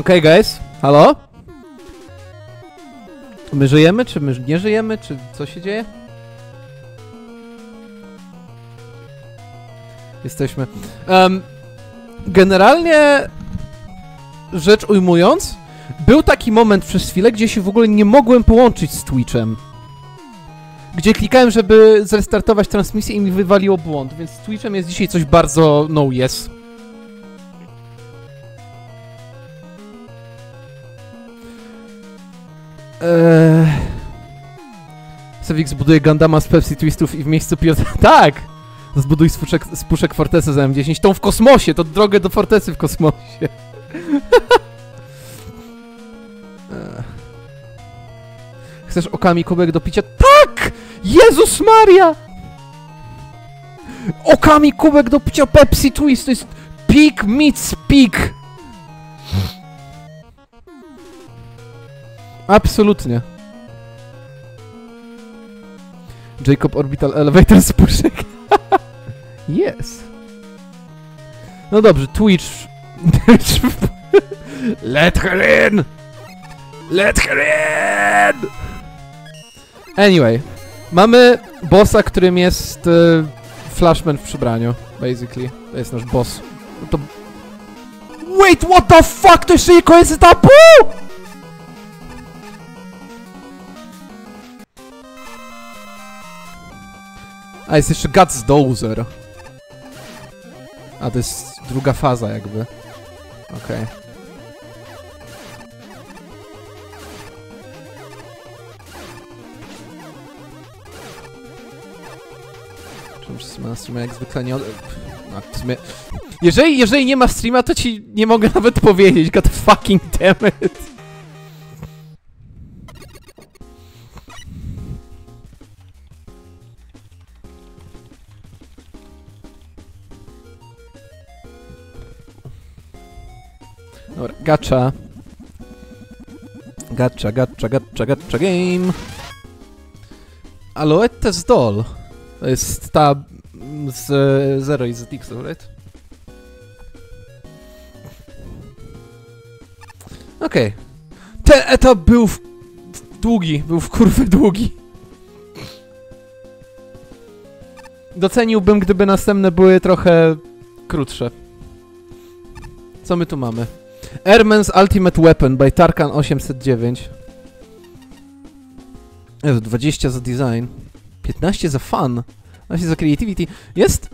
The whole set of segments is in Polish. Okej, guys, halo? My żyjemy, czy my nie żyjemy, czy co się dzieje? Jesteśmy. Generalnie rzecz ujmując, był taki moment przez chwilę, gdzie się w ogóle nie mogłem połączyć z Twitchem. Gdzie klikałem, żeby zrestartować transmisję i mi wywaliło błąd, więc z Twitchem jest dzisiaj coś bardzo no yes. Sevix buduje Gandama z Pepsi Twistów i w miejscu Piotra... Tak! Zbuduj z puszek fortecę z M10. Tą w kosmosie! To drogę do fortecy w kosmosie. Chcesz okami kubek do picia? Tak! Jezus Maria! Okami kubek do picia Pepsi Twist to jest pig meets pig! Absolutnie. Jacob Orbital Elevator z puszek. Yes. No dobrze, Twitch. Let her in! Let her in! Anyway. Mamy bossa, którym jest Flash Man w przebraniu. Basically. To jest nasz boss. No to... Wait, what the fuck? To jeszcze nie koniec etapu! A jest jeszcze God's Dozer. A to jest druga faza jakby. Okej. Czemu na streama jak zwykle nie... A, w sumie... Jeżeli nie ma streama, to ci nie mogę nawet powiedzieć. God fucking damn it. Dobra, gacza. Gacza game. Aloettes doll. To jest ta z Zero i z Dixon, right? Okej. Ten etap był długi, był w kurwy długi. Doceniłbym, gdyby następne były trochę krótsze. Co my tu mamy? Airmen's Ultimate Weapon by Tarkan 809. Jezu, 20 za design, 15 za fun, 15 za creativity. Jest...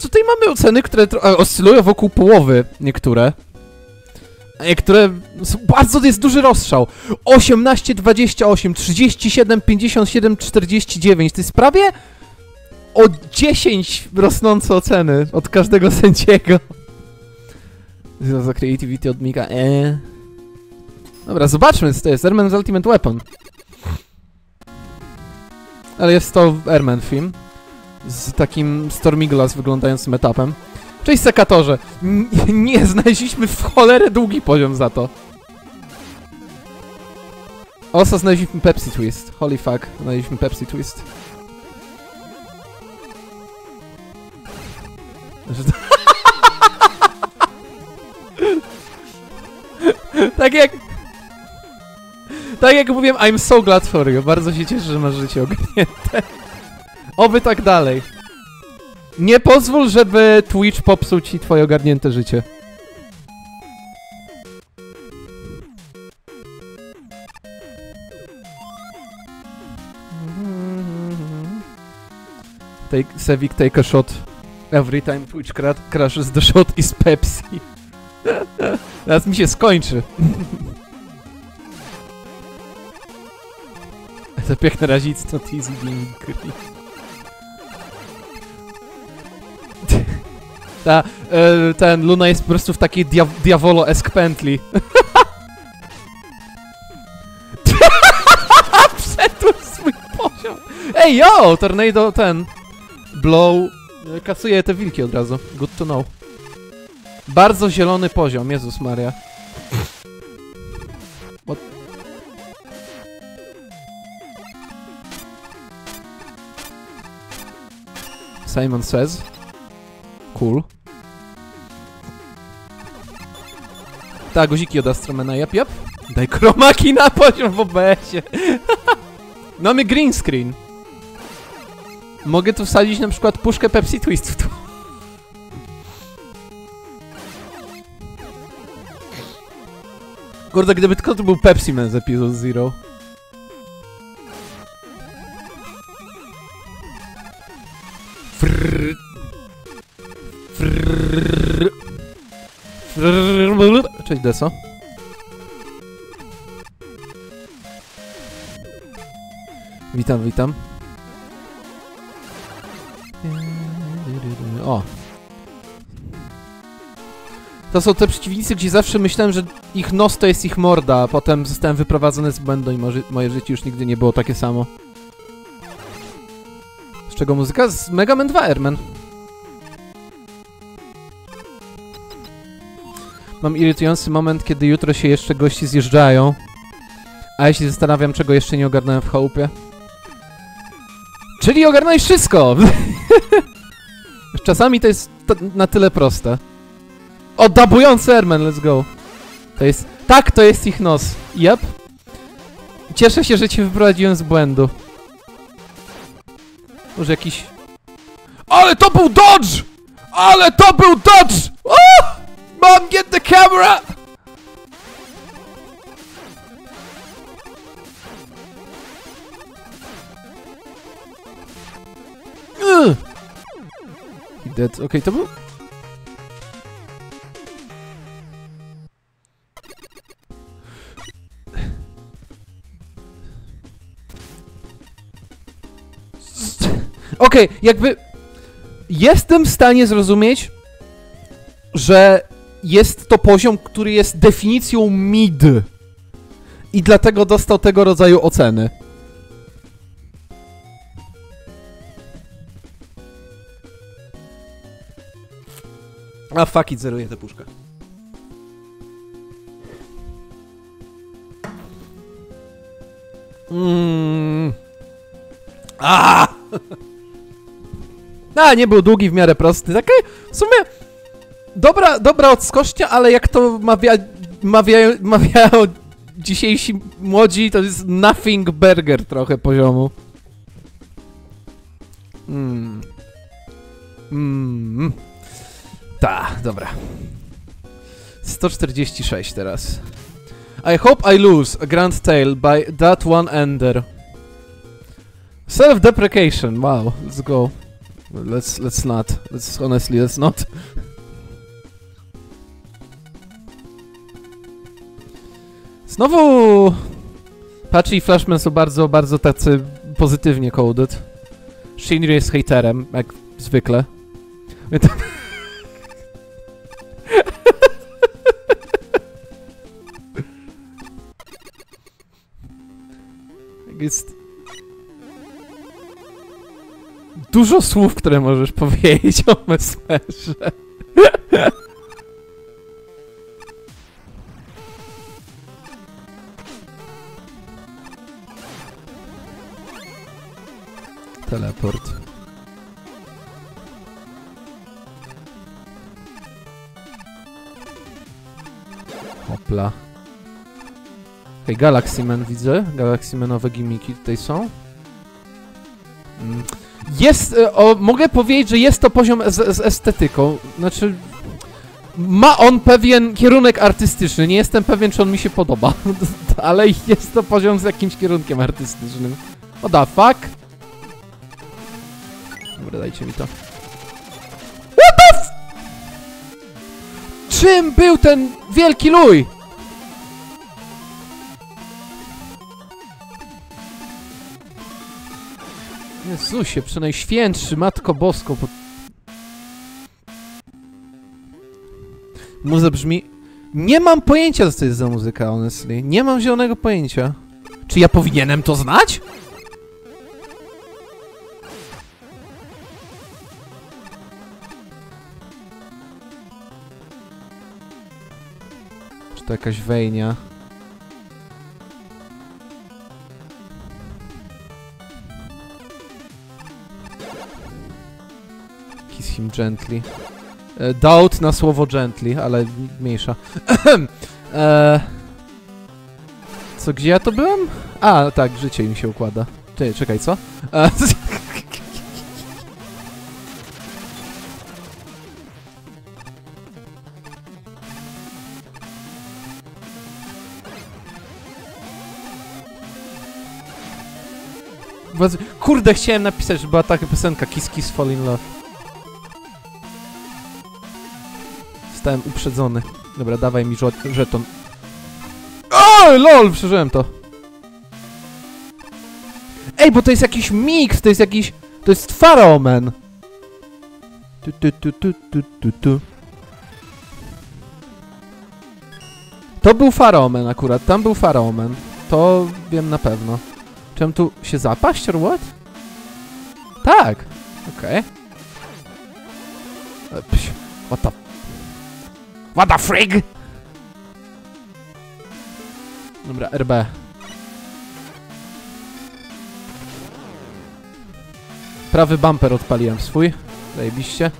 Tutaj mamy oceny, które oscylują wokół połowy niektóre. Niektóre... Bardzo jest duży rozstrzał. 18, 28, 37, 57, 49. To jest prawie... O 10 rosnące oceny od każdego sędziego. Za creativity od Mika. Dobra, zobaczmy, co to jest. Airman z Ultimate Weapon. Ale jest to Airman film. Z takim Stormyglass wyglądającym etapem. Cześć, sekatorze. Nie znaleźliśmy w cholerę długi poziom za to. Also znaleźliśmy Pepsi Twist. Holy fuck, znaleźliśmy Pepsi Twist. Tak jak mówiłem, I'm so glad for you. Bardzo się cieszę, że masz życie ogarnięte. Oby tak dalej. Nie pozwól, żeby Twitch popsuł ci twoje ogarnięte życie. Sevik, take a shot. Every time Twitch crashes the shot is Pepsi. Teraz mi się skończy. To piękne razictwo, to easy gaming. Ten Luna jest po prostu w takiej diavolo-esque pętli. Wszedłem w swój poziom. Ej, yo! Tornado ten... Blow... Kasuje te wilki od razu. Good to know. Bardzo zielony poziom, Jezus Maria. What? Simon says. Cool. Ta, guziki od Astromana, jap, jap. Daj kromaki na poziom w OBS-ie. Mamy green screen. Mogę tu wsadzić na przykład puszkę Pepsi Twist w tło. Kurde, gdyby tylko to był Pepsi Man z Episode Zero. Cześć, Deso. Witam, witam. O. To są te przeciwnicy, gdzie zawsze myślałem, że ich nos to jest ich morda, a potem zostałem wyprowadzony z błędu i moje życie już nigdy nie było takie samo. Z czego muzyka? Z Megaman 2 Airmen. Mam irytujący moment, kiedy jutro się jeszcze gości zjeżdżają. A ja się zastanawiam, czego jeszcze nie ogarnąłem w chałupie. Czyli ogarnąj wszystko! Czasami to jest na tyle proste. O, dabujący Airman, let's go! To jest... Tak, to jest ich nos. Yep. Cieszę się, że cię wyprowadziłem z błędu. Może jakiś... Ale to był dodge! Ale to był dodge! Oh! Mom, get the camera! Dead. Okej, to był... Okej, jakby... Jestem w stanie zrozumieć, że jest to poziom, który jest definicją mid. I dlatego dostał tego rodzaju oceny. A fuck it, zeruję tę puszkę. A, nie był długi, w miarę prosty. Takie w sumie dobra odskocznia, ale jak to mawiają dzisiejsi młodzi, to jest nothing burger trochę poziomu. Ta, dobra. 146 teraz. I hope I lose a grand tale by that one ender. Self-deprecation, wow, let's go. Let's not. Honestly, let's not. Znowu... Patchy i Flashman są bardzo, bardzo tacy pozytywnie coded. Shinri jest hejterem, jak zwykle. Jest... Dużo słów, które możesz powiedzieć o Mesmerze. Teleport. Hopla. Okej, Galaxy Man widzę. Galaxy Manowe gimiki tutaj są. Jest... O, mogę powiedzieć, że jest to poziom z estetyką. Znaczy... Ma on pewien kierunek artystyczny. Nie jestem pewien, czy on mi się podoba. Ale jest to poziom z jakimś kierunkiem artystycznym. O da fuck. Dobra, dajcie mi to. What the f... Czym był ten wielki luj? Jezusie, przenajświętszy, Matko Bosko. Muza brzmi... Nie mam pojęcia, co to jest za muzyka, honestly. Nie mam zielonego pojęcia. Czy ja powinienem to znać? Czy to jakaś wejnia? Gently. Doubt na słowo gently, ale mniejsza. Co, gdzie ja to byłem? A, tak, życie im się układa. Ty, czekaj, co? Kurde, chciałem napisać, że była taka piosenka Kiss Kiss Fall in Love. Zostałem uprzedzony. Dobra, dawaj mi żeton. O, LOL, przeżyłem to. Ej, bo to jest jakiś miks, to jest jakiś... To jest Pharaohman. To był Pharaohman akurat, tam był Pharaohman. To wiem na pewno. Chciałem tu się zapaść, or what? Tak! Okej. Okay. What the frig? Dobra, RB. Prawy bumper odpaliłem swój. Zajebiście.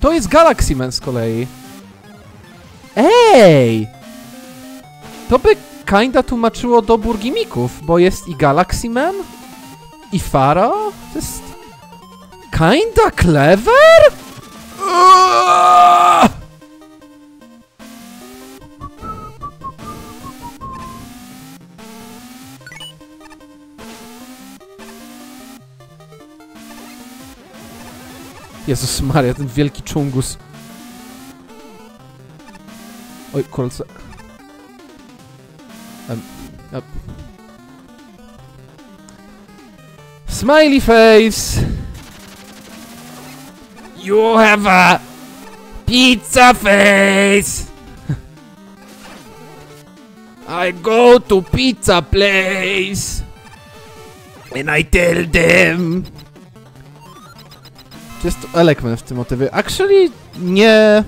To jest Galaxy Man z kolei. Ej! To by kinda tłumaczyło dobór gimików, bo jest i Galaxy Man, i Pharaoh. To jest... kinda clever? Jezus Maria, ten wielki czungus. Oj, kolce. Smiley face! You have a pizza face! I go to pizza place! And I tell them! Jest to Eggman w tym motywie. Actually, nie...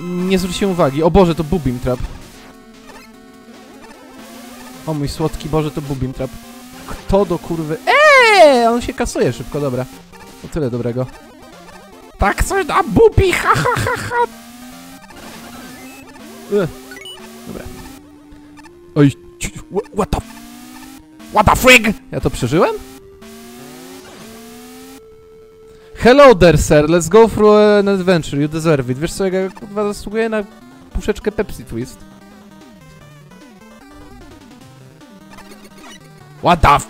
Nie zwróciłem uwagi. O Boże, to Bubim Trap. O mój słodki Boże, to Bubim Trap. Kto do kurwy... On się kasuje szybko, dobra. O tyle dobrego. Tak coś da Bubi, ha ha ha ha! Dobra. Oj, what the frig? Ja to przeżyłem? Hello there, sir, let's go through an adventure, you deserve it. Wiesz co, ja kurwa zasługuję na puszeczkę Pepsi Twist. What the f...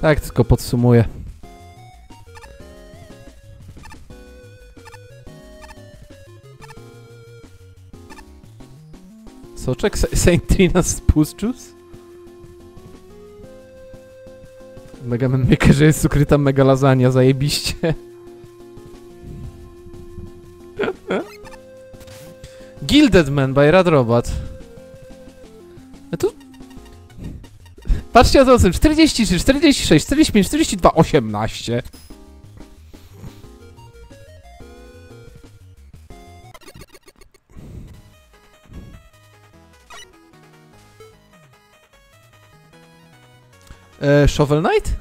Tak, tylko podsumuję. Soczek Saint-Trina z Puszczus? Megaman Maker, że jest ukryta mega lasagna, zajebiście. Gilded Man by Rad Robot. A tu... Patrzcie o tym, 43, 46, 45, 42, 18. Shovel Knight?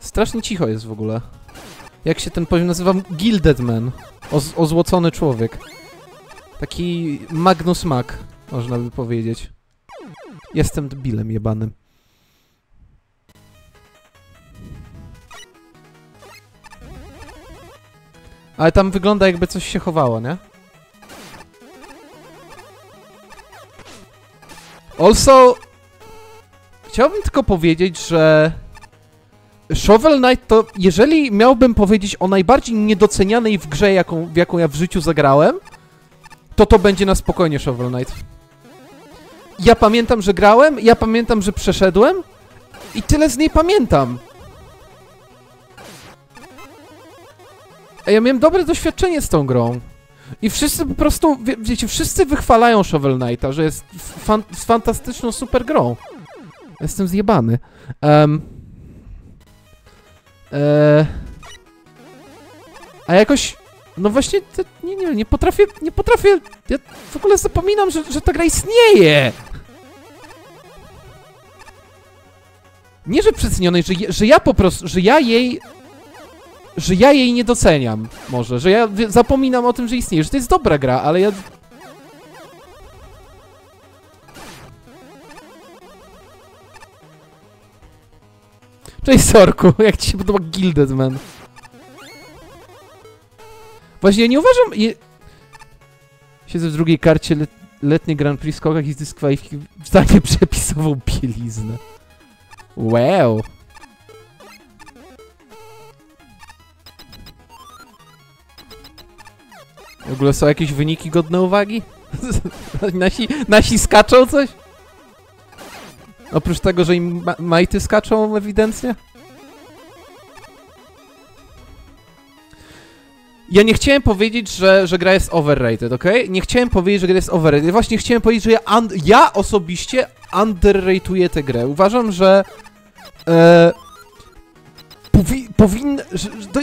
Strasznie cicho jest w ogóle. Jak się ten poziom nazywa? Gilded Man. Ozłocony człowiek. Taki Magnus Mac, można by powiedzieć. Jestem debilem jebanym. Ale tam wygląda, jakby coś się chowało, nie? Also... Chciałbym tylko powiedzieć, że... Shovel Knight to, jeżeli miałbym powiedzieć o najbardziej niedocenianej w grze, jaką ja w życiu zagrałem, to to będzie na spokojnie Shovel Knight. Ja pamiętam, że grałem, ja pamiętam, że przeszedłem i tyle z niej pamiętam. A ja miałem dobre doświadczenie z tą grą. I wszyscy po prostu, wiecie, wszyscy wychwalają Shovel Knighta, że jest fantastyczną super grą. Jestem zjebany. A jakoś, no właśnie, nie potrafię, ja w ogóle zapominam, że ta gra istnieje. Nie, że przecenionej, że ja po prostu, że ja jej nie doceniam, może, że ja zapominam o tym, że istnieje, że to jest dobra gra, ale ja... Cześć Sorku, jak ci się podoba Gilded Man? Właśnie ja nie uważam... Siedzę w drugiej karcie letniej Grand Prix skokach i z dyskwalifikacji zdanie przepisową bieliznę. Wow! W ogóle są jakieś wyniki godne uwagi? Nasi skaczą coś? Oprócz tego, że im majty skaczą ewidentnie? Ja nie chciałem powiedzieć, że gra jest overrated, ok? Nie chciałem powiedzieć, że gra jest overrated. Właśnie chciałem powiedzieć, że ja osobiście underrateuję tę grę. Uważam, że...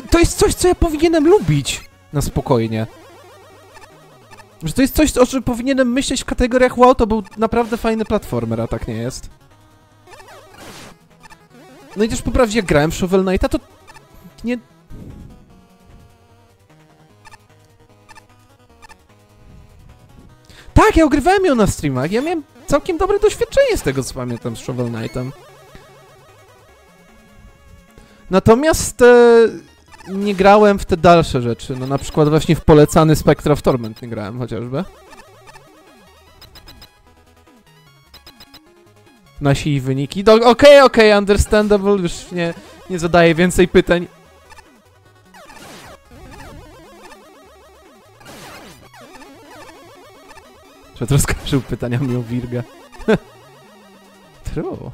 to jest coś, co ja powinienem lubić na spokojnie. Że to jest coś, o czym powinienem myśleć w kategoriach wow, to był naprawdę fajny platformer, a tak nie jest. No i też po prawdzie, jak grałem w Shovel Knighta, to... nie... Tak, ja ogrywałem ją na streamach, ja miałem całkiem dobre doświadczenie z tego, co pamiętam z Shovel Knightem. Natomiast... nie grałem w te dalsze rzeczy, no na przykład właśnie w polecany Spectre of Torment nie grałem chociażby. Nasi wyniki. Okej, understandable, już nie zadaję więcej pytań. Przed rozkończył pytaniami o Virga. True.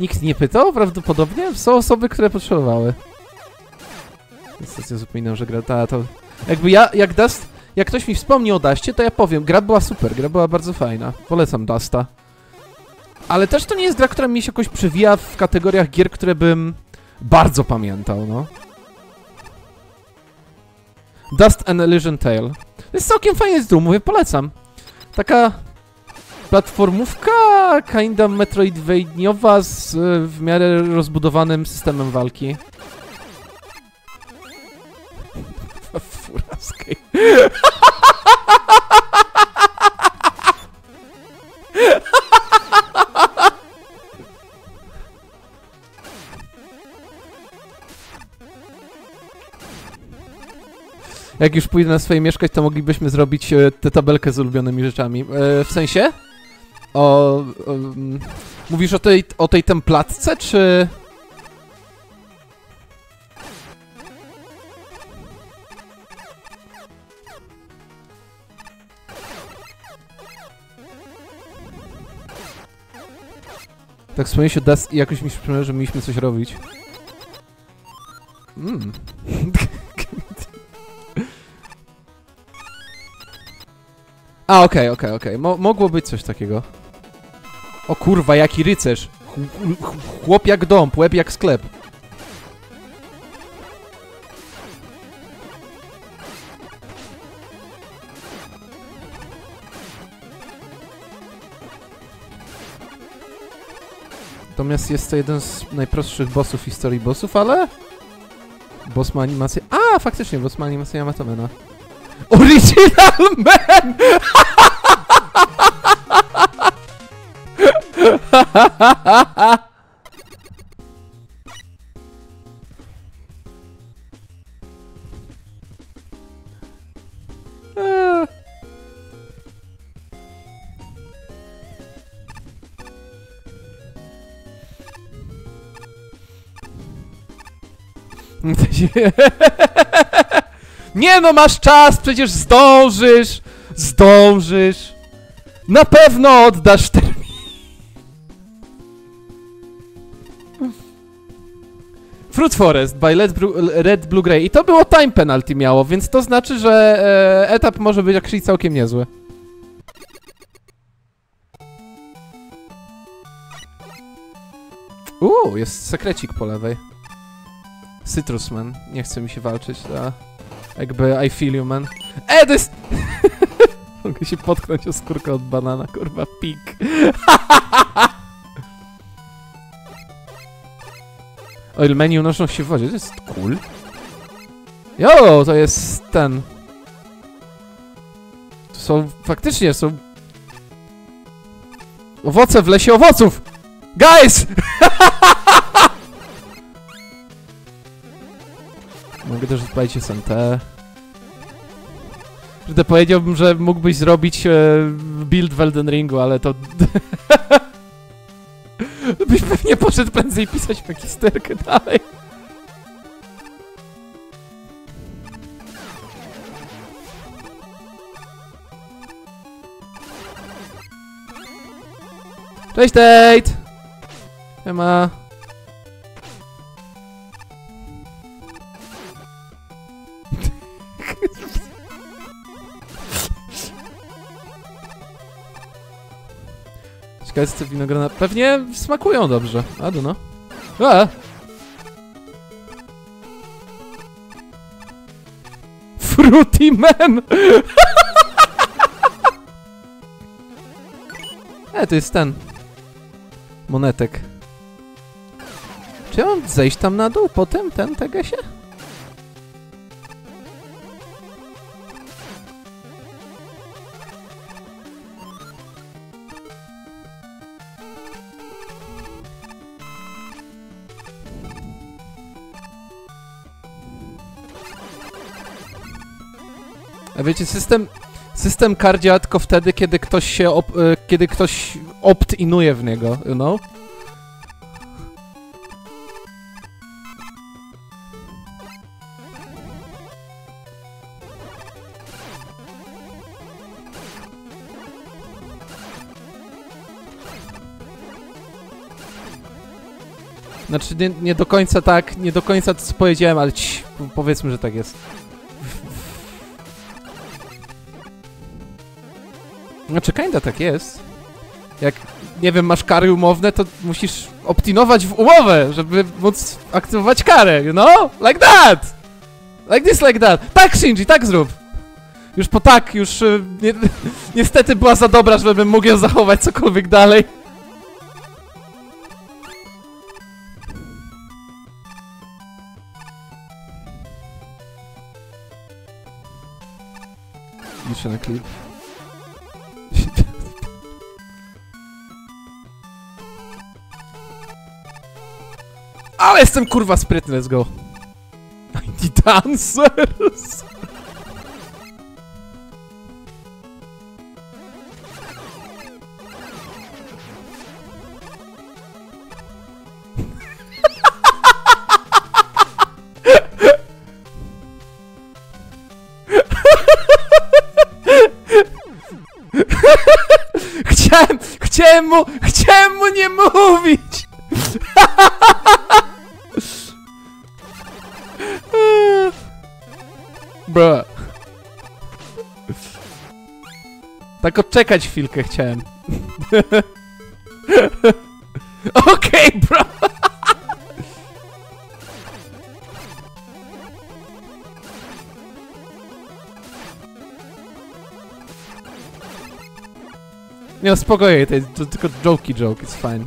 Nikt nie pytał? Prawdopodobnie? Są osoby, które potrzebowały. Niestety zupełnie, że gra... to... Jakby ja... jak Dust... jak ktoś mi wspomni o Dustie, to ja powiem, gra była super, gra była bardzo fajna. Polecam Dusta. Ale też to nie jest gra, która mi się jakoś przewija w kategoriach gier, które bym... bardzo pamiętał, no. Dust and Elysian Tale. To jest całkiem fajny tytuł, mówię, polecam. Taka... platformówka kinda metroidveiniowa z w miarę rozbudowanym systemem walki. Furaskiej. Jak już pójdę na swoje mieszkać, to moglibyśmy zrobić tę tabelkę z ulubionymi rzeczami. W sensie? Mówisz o tej templatce, czy... Tak wspomniałem się Dust i jakoś mi się przypomniało, że mieliśmy coś robić. A, okej. Mogło być coś takiego. O kurwa, jaki rycerz! Chłop jak dom, łeb jak sklep. Natomiast jest to jeden z najprostszych bossów w historii bossów, ale... boss ma animację... A, faktycznie, boss ma animację Yamatomena. Original Man! Nie no, masz czas, przecież zdążysz! Zdążysz! Na pewno oddasz termin! Fruit Forest by Red Blue Grey. I to było time penalty miało, więc to znaczy, że etap może być actually całkiem niezły. Jest sekrecik po lewej. Citrusman. Nie chce mi się walczyć, a jakby I feel you, man. To jest... Mogę się potknąć o skórkę od banana, kurwa, pik. O, Ilmeni unoszą się w wodzie, to jest cool. Jo, to jest ten... To są... faktycznie są... Owoce w lesie owoców! Guys! Mogę też odpalić SMT. Wtedy powiedziałbym, że mógłbyś zrobić build w Elden Ringu, ale to... Byś pewnie poszedł prędzej pisać magisterkę dalej. Cześć, Tate! Siema. Ciekawce winogrona pewnie smakują dobrze. No. Fruity Man! To jest ten. Monetek. Czy ja mam zejść tam na dół potem, ten tegesie? A wiecie, system kar działa tylko wtedy, kiedy ktoś się opt-inuje w niego, you know? Znaczy nie do końca tak, nie do końca to co powiedziałem, ale powiedzmy, że tak jest. Znaczy kinda tak jest. Jak, nie wiem, masz kary umowne, to musisz optinować w umowę, żeby móc aktywować karę, you know? Like that! Like this, like that! Tak, Shinji, tak zrób! Już po tak, już... niestety była za dobra, żebym mógł ją zachować cokolwiek dalej. Liczę na klip. Ale jestem kurwa sprytny, let's go. I dancers. Chciałem mu nie mówić. Bro. Tak odczekać chwilkę chciałem. Okej, bro. Nie, spokojnie, to tylko joke, it's fine.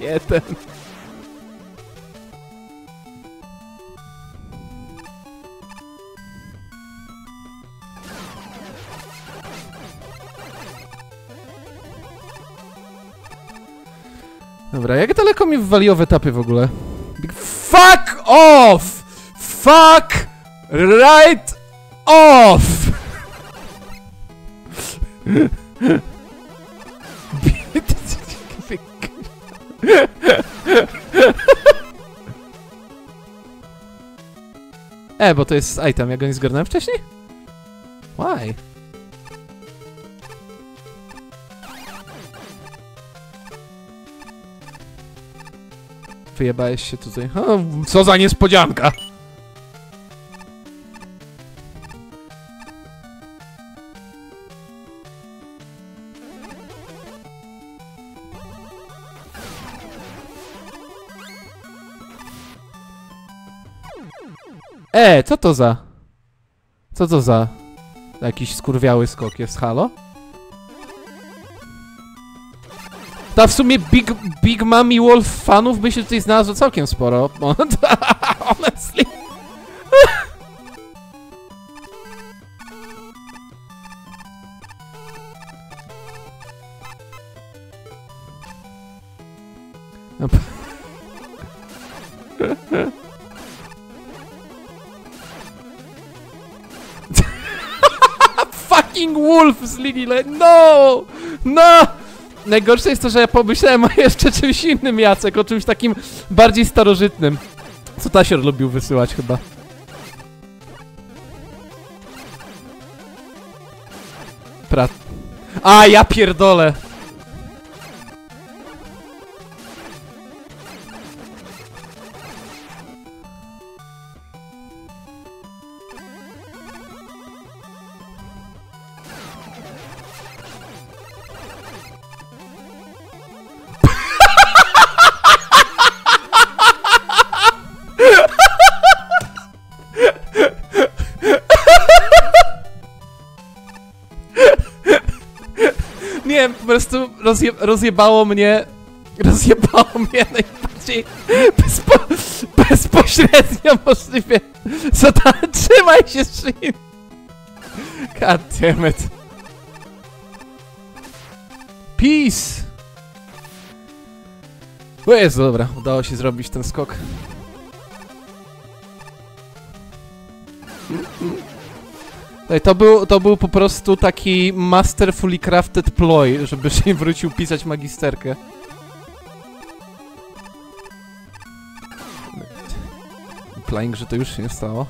Jeden. Dobra, jak daleko mi wwaliło w etapie w ogóle? Fuck off! Fuck! Right off! Bo to jest item, ja go nie zgarnąłem wcześniej? Why? Wyjebałeś się tutaj. O, co za niespodzianka! Co to za? Co to za? Jakiś skurwiały skok jest, halo? Ta w sumie Big Mummy Wolf fanów by się tutaj znalazło całkiem sporo. Honestly. Fucking Wolf z linii le... No! No! Najgorsze jest to, że ja pomyślałem o jeszcze czymś innym, Jacek, o czymś takim bardziej starożytnym. Co Tasior lubił wysyłać chyba. A, ja pierdolę! Po prostu rozjebało mnie najbardziej bezpośrednio możliwie. Co tam? Trzymaj się, Shin! God damn it. Peace! O Jezu, dobra, udało się zrobić ten skok. To był po prostu taki masterfully crafted ploy, żeby się wrócił pisać magisterkę. Implying, że to już się nie stało.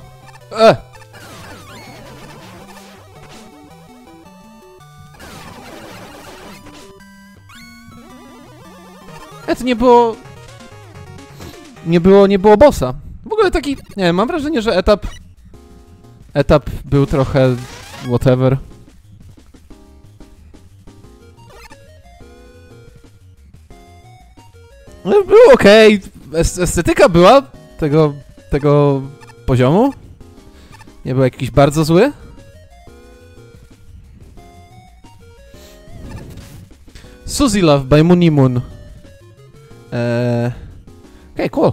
To nie było... Nie było bossa. W ogóle taki... Nie wiem, mam wrażenie, że etap był trochę... whatever. No, był okej. Estetyka była tego poziomu. Nie był jakiś bardzo zły. Suzy Love by Mooney Moon. Okej, cool.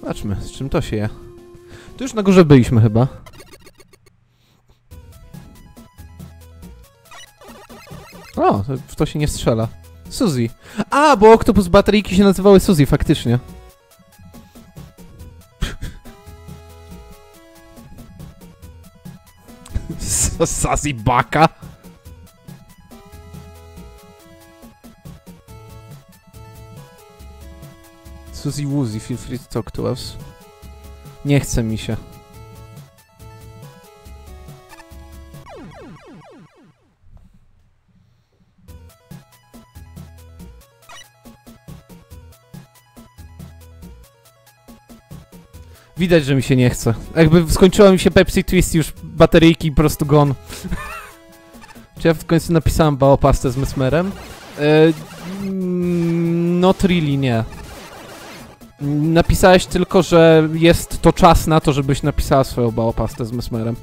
Zobaczmy, z czym to się je. Tu już na górze byliśmy chyba. O, w to się nie strzela. Suzy. A, bo Octopus bateryjki się nazywały Suzy, faktycznie. Suzy Baka. Suzy Woozy, feel free to talk to us. Nie chce mi się. Widać, że mi się nie chce. Jakby skończyła mi się Pepsi Twist, już bateryjki po prostu gone. Czy ja w końcu napisałem baopastę z Mesmerem? Not really, nie. Napisałeś tylko, że jest to czas na to, żebyś napisała swoją baopastę z Mesmerem.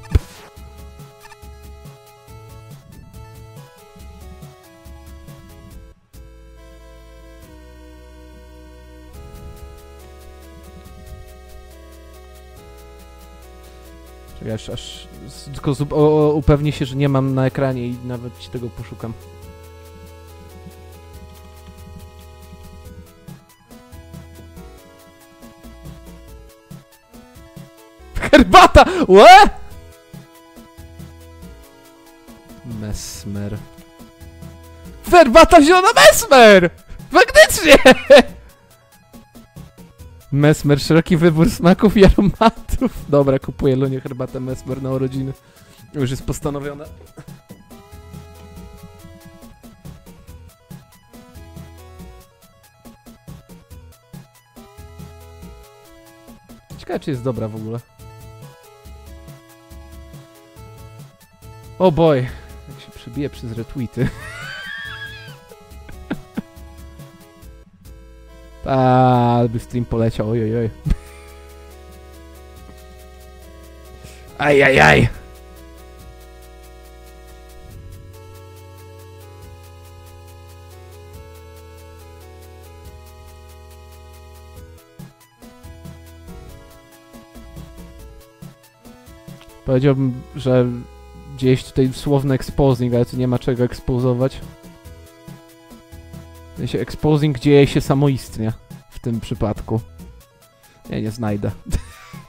Czekaj, aż tylko upewnię się, że nie mam na ekranie i nawet ci tego poszukam. herbata! Łe! Mesmer. Herbata wzięła na Mesmer! Faktycznie! Mesmer, szeroki wybór smaków i aromatów. Dobra, kupuję Lunię herbatę Mesmer na urodziny. Już jest postanowione. Ciekawe, czy jest dobra w ogóle. Oh boy. Jak się przebije przez retweety. Aaaa, by stream poleciał, ojojoj. Ajajaj. Powiedziałbym, że gdzieś tutaj słowny exposing, ale tu nie ma czego ekspozować. W sensie exposing dzieje się samoistnie w tym przypadku. Ja nie znajdę.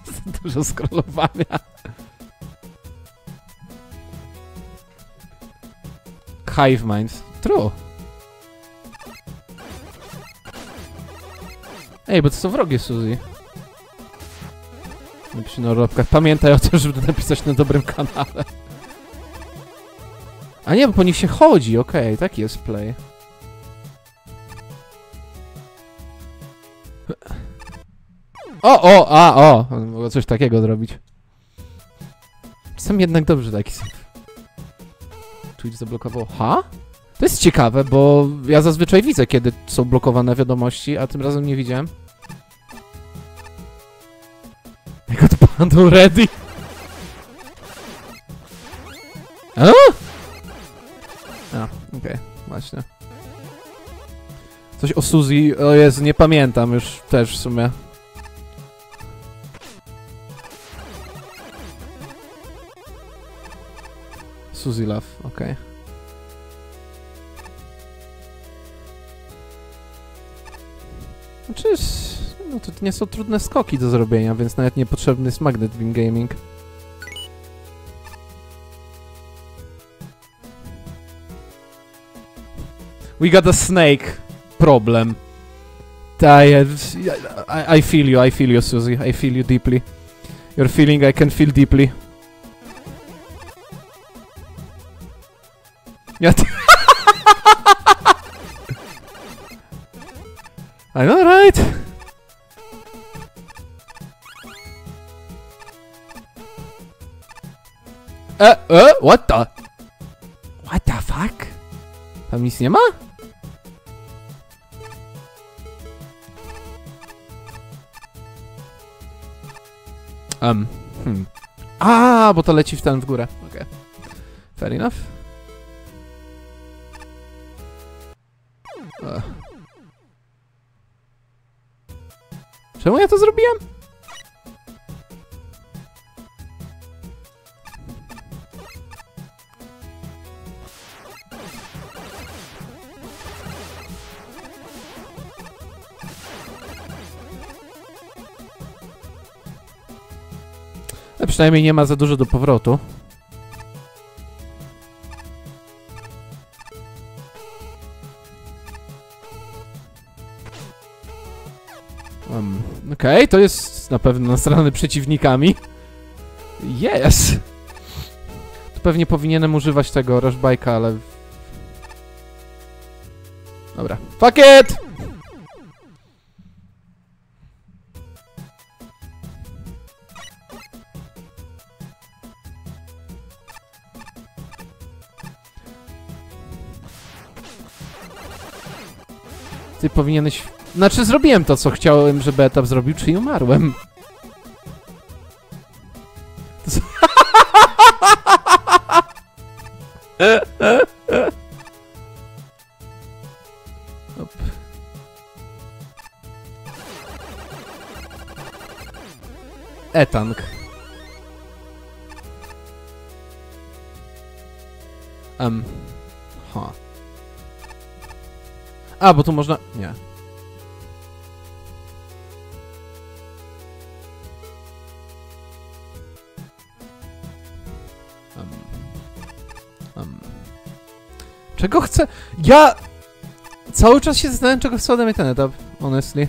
Za dużo scrollowania. Hive Minds. True. Ej, bo to są wrogie, Suzy. Napisz na urlopkach. Pamiętaj o tym, żeby napisać na dobrym kanale. A nie, bo po nich się chodzi. Okej, okay, taki jest play. O! Mogę coś takiego zrobić. Czasem jednak dobrze taki syf. Twitch zablokował. Ha? To jest ciekawe, bo ja zazwyczaj widzę, kiedy są blokowane wiadomości, a tym razem nie widziałem. Jak odpadł ready? A, okej, właśnie. Coś o Suzy, o Jezu, nie pamiętam już też w sumie. Suzy Love, okej. Znaczy, no to nie są trudne skoki do zrobienia, więc nawet niepotrzebny jest Magnet Beam Gaming. We got a snake problem. I feel you, Suzy. I feel you deeply. Your feeling I can feel deeply. Ja I know, right? What the fuck? Tam nic nie ma? A, bo to leci w ten w górę. Okej. Fair enough. Czemu ja to zrobiłem? A przynajmniej nie ma za dużo do powrotu. Okej, okay, to jest na pewno nasrany przeciwnikami. Yes! Tu pewnie powinienem używać tego rushbike'a, ale... Dobra. Fuck it! Ty powinieneś... Znaczy, zrobiłem to, co chciałem, żeby etap zrobił, czyli umarłem. To są... E-tank. A, bo tu można... Nie. Czego chcę? Ja cały czas się zastanawiam, czego chcę ode mnie ten etap, honestly.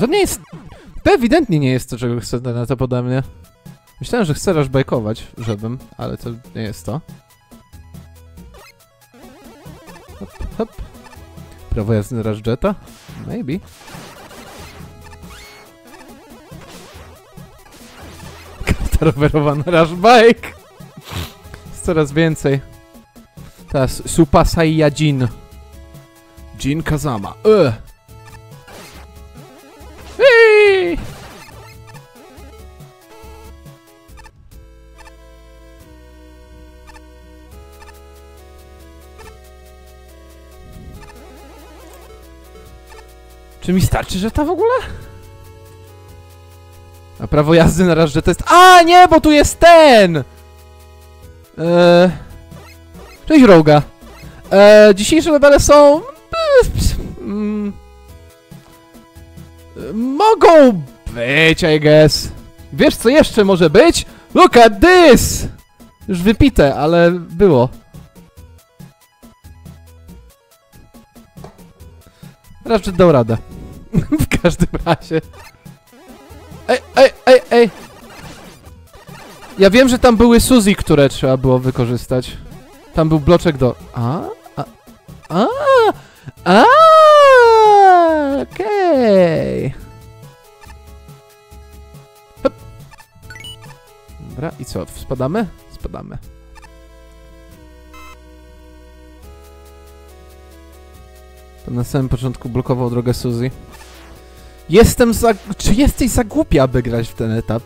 To nie jest... To ewidentnie nie jest to, czego chcę na to pode mnie. Myślałem, że chcę rushbajkować, żebym, ale to nie jest to. Hop, hop. Prawo jazdy rushjeta? Maybe. Karta rowerowana rushbike! Jest coraz więcej. Teraz Super Saiyajin. Jin Kazama. Czy mi starczy, że ta w ogóle? A prawo jazdy na raz, że to jest... A nie, bo tu jest ten! Cześć Roga. Dzisiejsze levele są... Mogą być, I guess. Wiesz, co jeszcze może być? Look at this! Już wypite, ale było. Raczej dał radę. W każdym razie. Ej! Ja wiem, że tam były Suzy, które trzeba było wykorzystać. Tam był bloczek do... Okej. Dobra, i co? Spadamy? Spadamy. Tam na samym początku blokował drogę Suzy. Jestem za... Czy jesteś za głupia, by grać w ten etap?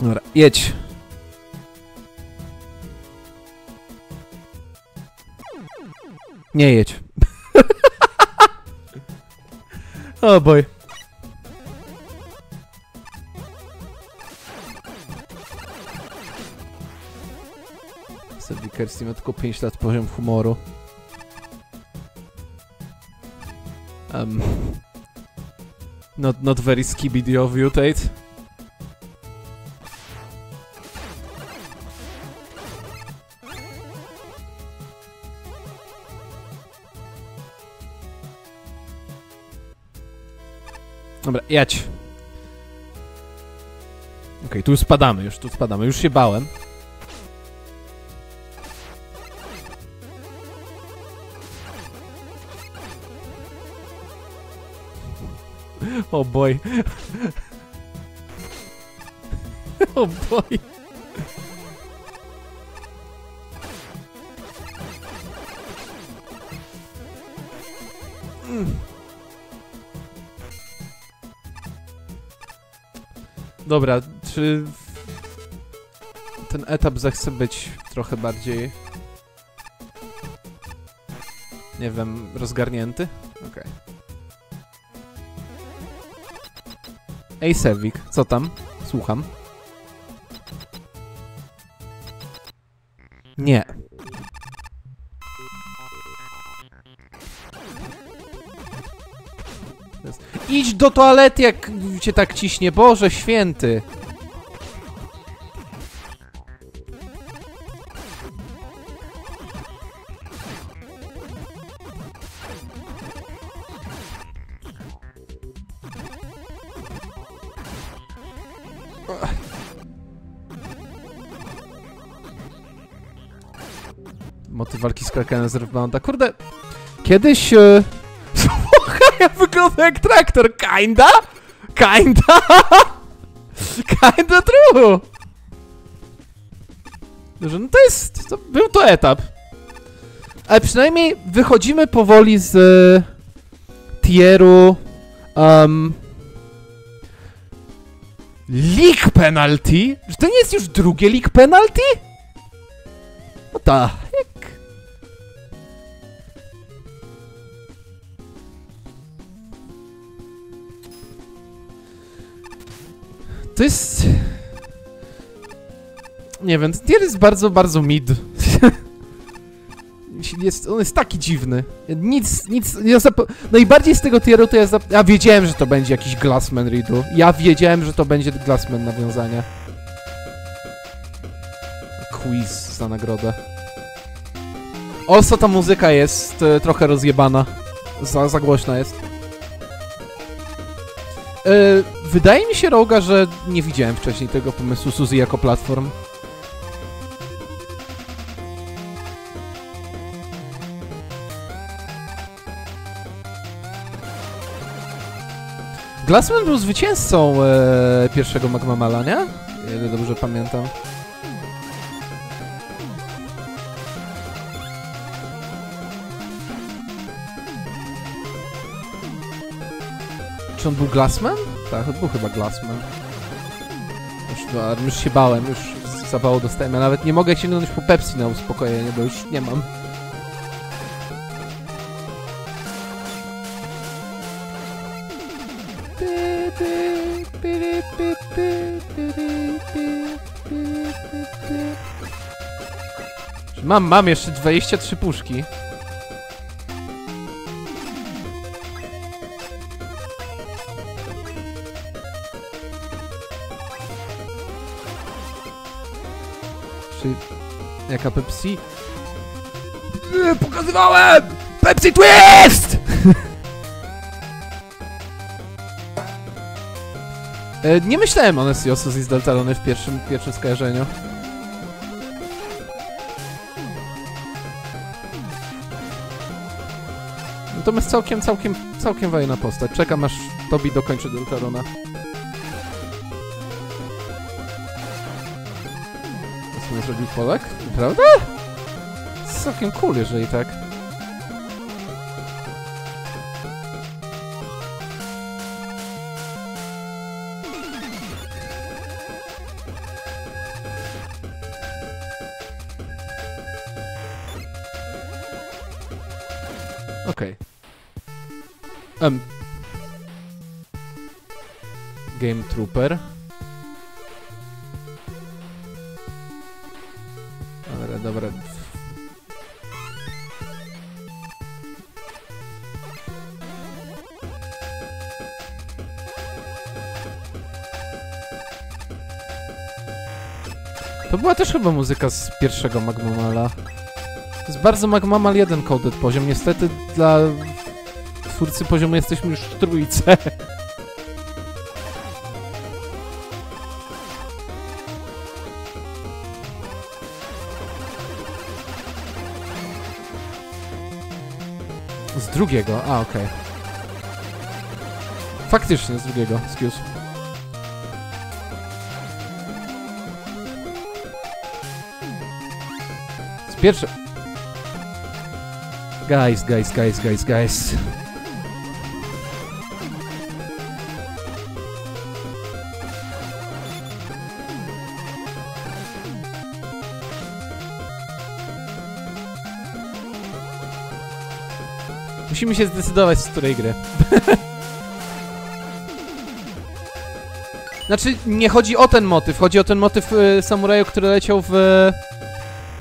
Dobra, jedź. Nie jedź. O boj. Sevix Kersi ma tylko 5 lat poziom humoru. Not very skibidi of you, Tate. Dobra, jadź. Okej, tu spadamy, już tu spadamy. Już się bałem. O boj. O boj. Dobra, czy ten etap zechce być trochę bardziej, nie wiem, rozgarnięty? Okej. Ej Sevix, co tam? Słucham. Nie. Idź do toalety, jak cię tak ciśnie. Boże święty. Motyw walki z Krakenem z Earthbounda. Kurde, kiedyś... Ja wygląda jak traktor, kinda true. No to jest, to był to etap. Ale przynajmniej wychodzimy powoli z tieru League Penalty? Czy to nie jest już drugie League Penalty? What the heck? To jest... Nie wiem, ten tier jest bardzo, bardzo mid. Jest, on jest taki dziwny. Nic... Najbardziej z tego tieru to jest... Ja wiedziałem, że to będzie jakiś Glassman Riddle. Ja wiedziałem, że to będzie Glassman nawiązania. Quiz za nagrodę. Also ta muzyka jest trochę rozjebana. Za głośna jest. Wydaje mi się, Roga, że nie widziałem wcześniej tego pomysłu Suzy jako platform. Glassman był zwycięzcą pierwszego MagmaMala, nie? Ile dobrze pamiętam. Czy on był Glassman? Tak, to był chyba Glassman. Już się bałem, już zabało dostałem. Ja nawet nie mogę sięgnąć po Pepsi na uspokojenie, bo już nie mam. Mam jeszcze 23 puszki. Czy... Jaka Pepsi? Pokazywałem! Pepsi Twist! Nie myślałem o Nesjosu z Deltarony w pierwszym skojarzeniu. Natomiast całkiem fajna postać. Czekam aż Tobi dokończy Deltarona. Co zrobił Polak? Prawda? Jest całkiem cool, jeżeli tak. Okej. Game Trooper. Dobra. To była też chyba muzyka z pierwszego MagmaMala. To jest bardzo MagmaMal 1 coded poziom. Niestety dla twórcy poziomu jesteśmy już w trójce. Z drugiego, a okej. Faktycznie z drugiego, excuse. Z pierwszego. Guys. Musimy się zdecydować, z której gry. Znaczy, nie chodzi o ten motyw. Chodzi o ten motyw samuraju, który leciał w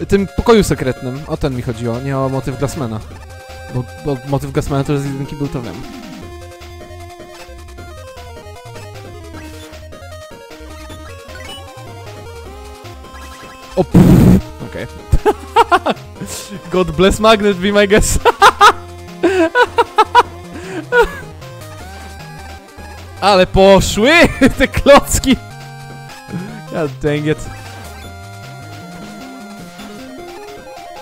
tym pokoju sekretnym. O ten mi chodziło, nie o motyw Glassmana. Bo motyw Glassmana to z jedynki był to wiem. O okej. Okay. God bless Magnet, be my guest. Ale poszły te klocki! God dang it.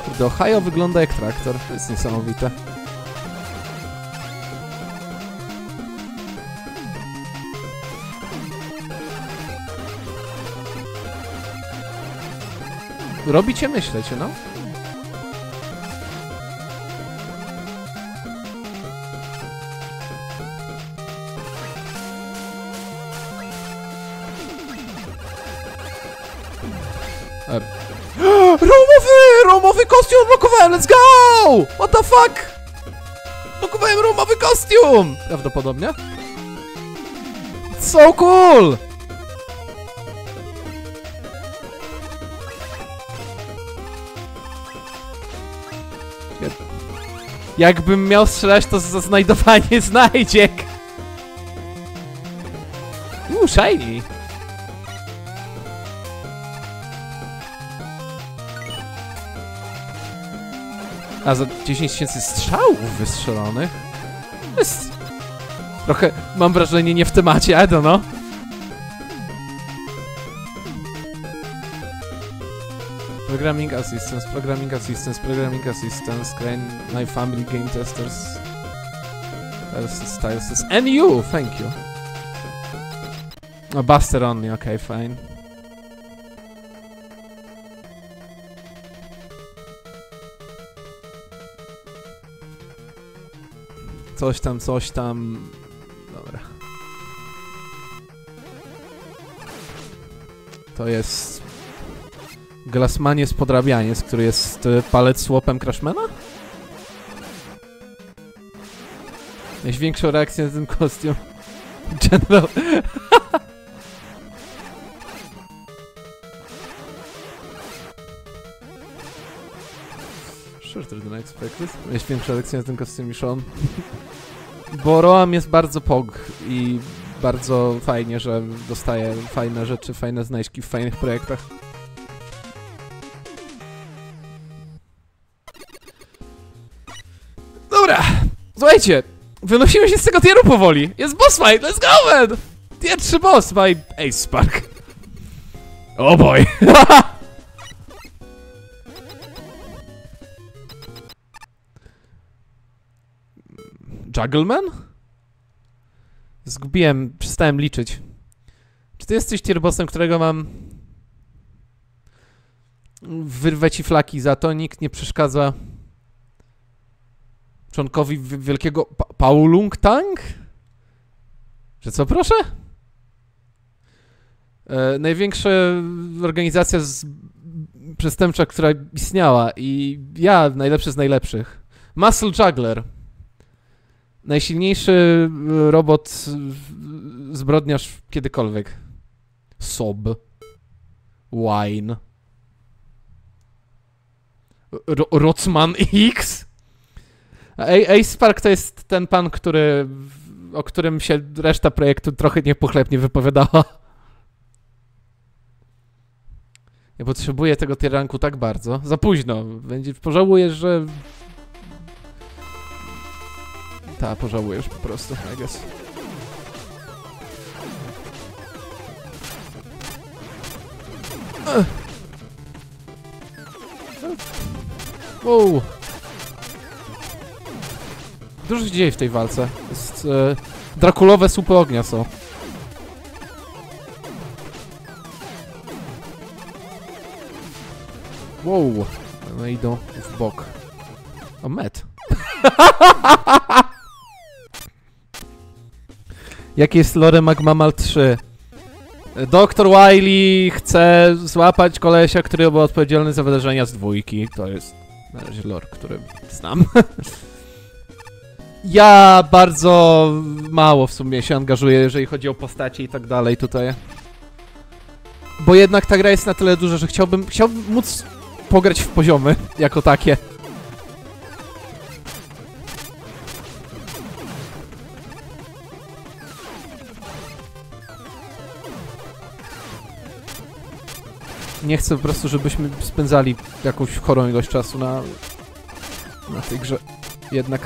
Kurde, Ohio wygląda jak traktor. To jest niesamowite. Robicie myśleć, no? Romowy kostium odblokowałem, let's go! What the fuck? Blokowałem romowy kostium! Prawdopodobnie. So cool! Jakbym miał strzelać, to za znajdowanie znajdziek! Shiny! A za 10 tysięcy strzałów wystrzelonych? Jest... trochę, mam wrażenie, nie w temacie, I don't know. Programming assistance, programming assistance, programming assistance, my family game testers, styles, and you, thank you. No, Buster only, okay, fine. Coś tam, coś tam... Dobra. To jest... Glassmanie z podrabianiec, który jest palec z łopem Crashmana? Największą reakcję na ten kostium... General... Shorter than expected. Największa reakcja na ten kostium niż on. Bo Roam jest bardzo pog i bardzo fajnie, że dostaje fajne rzeczy, fajne znajdźki w fajnych projektach. Dobra, słuchajcie, wynosimy się z tego tieru powoli. Jest boss fight, let's go man! Tier 3 boss by Ace Spark. Oh boy. Juggle Man? Zgubiłem, przestałem liczyć. Czy ty jesteś tierbossem, którego mam... Wyrwę ci flaki za to, nikt nie przeszkadza... członkowi wielkiego... Paulung Tang? Że co, proszę? Największa organizacja przestępcza, która istniała i ja, najlepszy z najlepszych. Muscle Juggler. Najsilniejszy robot zbrodniarz kiedykolwiek. Sob. Wine. Rocman X? Ace Spark to jest ten pan, który, o którym się reszta projektu trochę niepochlebnie wypowiadała. Ja potrzebuję tego tieranku tak bardzo. Za późno. Pożałujesz, że... Ta, pożałujesz po prostu, I guess. Wow. Dużo się dzieje w tej walce. Jest, drakulowe słupy ognia są. Wow. One idą w bok. O, met. Jakie jest lore MagmaMal 3? Dr. Wiley chce złapać kolesia, który był odpowiedzialny za wydarzenia z dwójki. To jest na razie lore, który znam. Ja bardzo mało w sumie się angażuję, jeżeli chodzi o postacie i tak dalej tutaj. Bo jednak ta gra jest na tyle duża, że chciałbym móc pograć w poziomy jako takie. Nie chcę po prostu, żebyśmy spędzali jakąś chorą ilość czasu na tej grze. Jednak.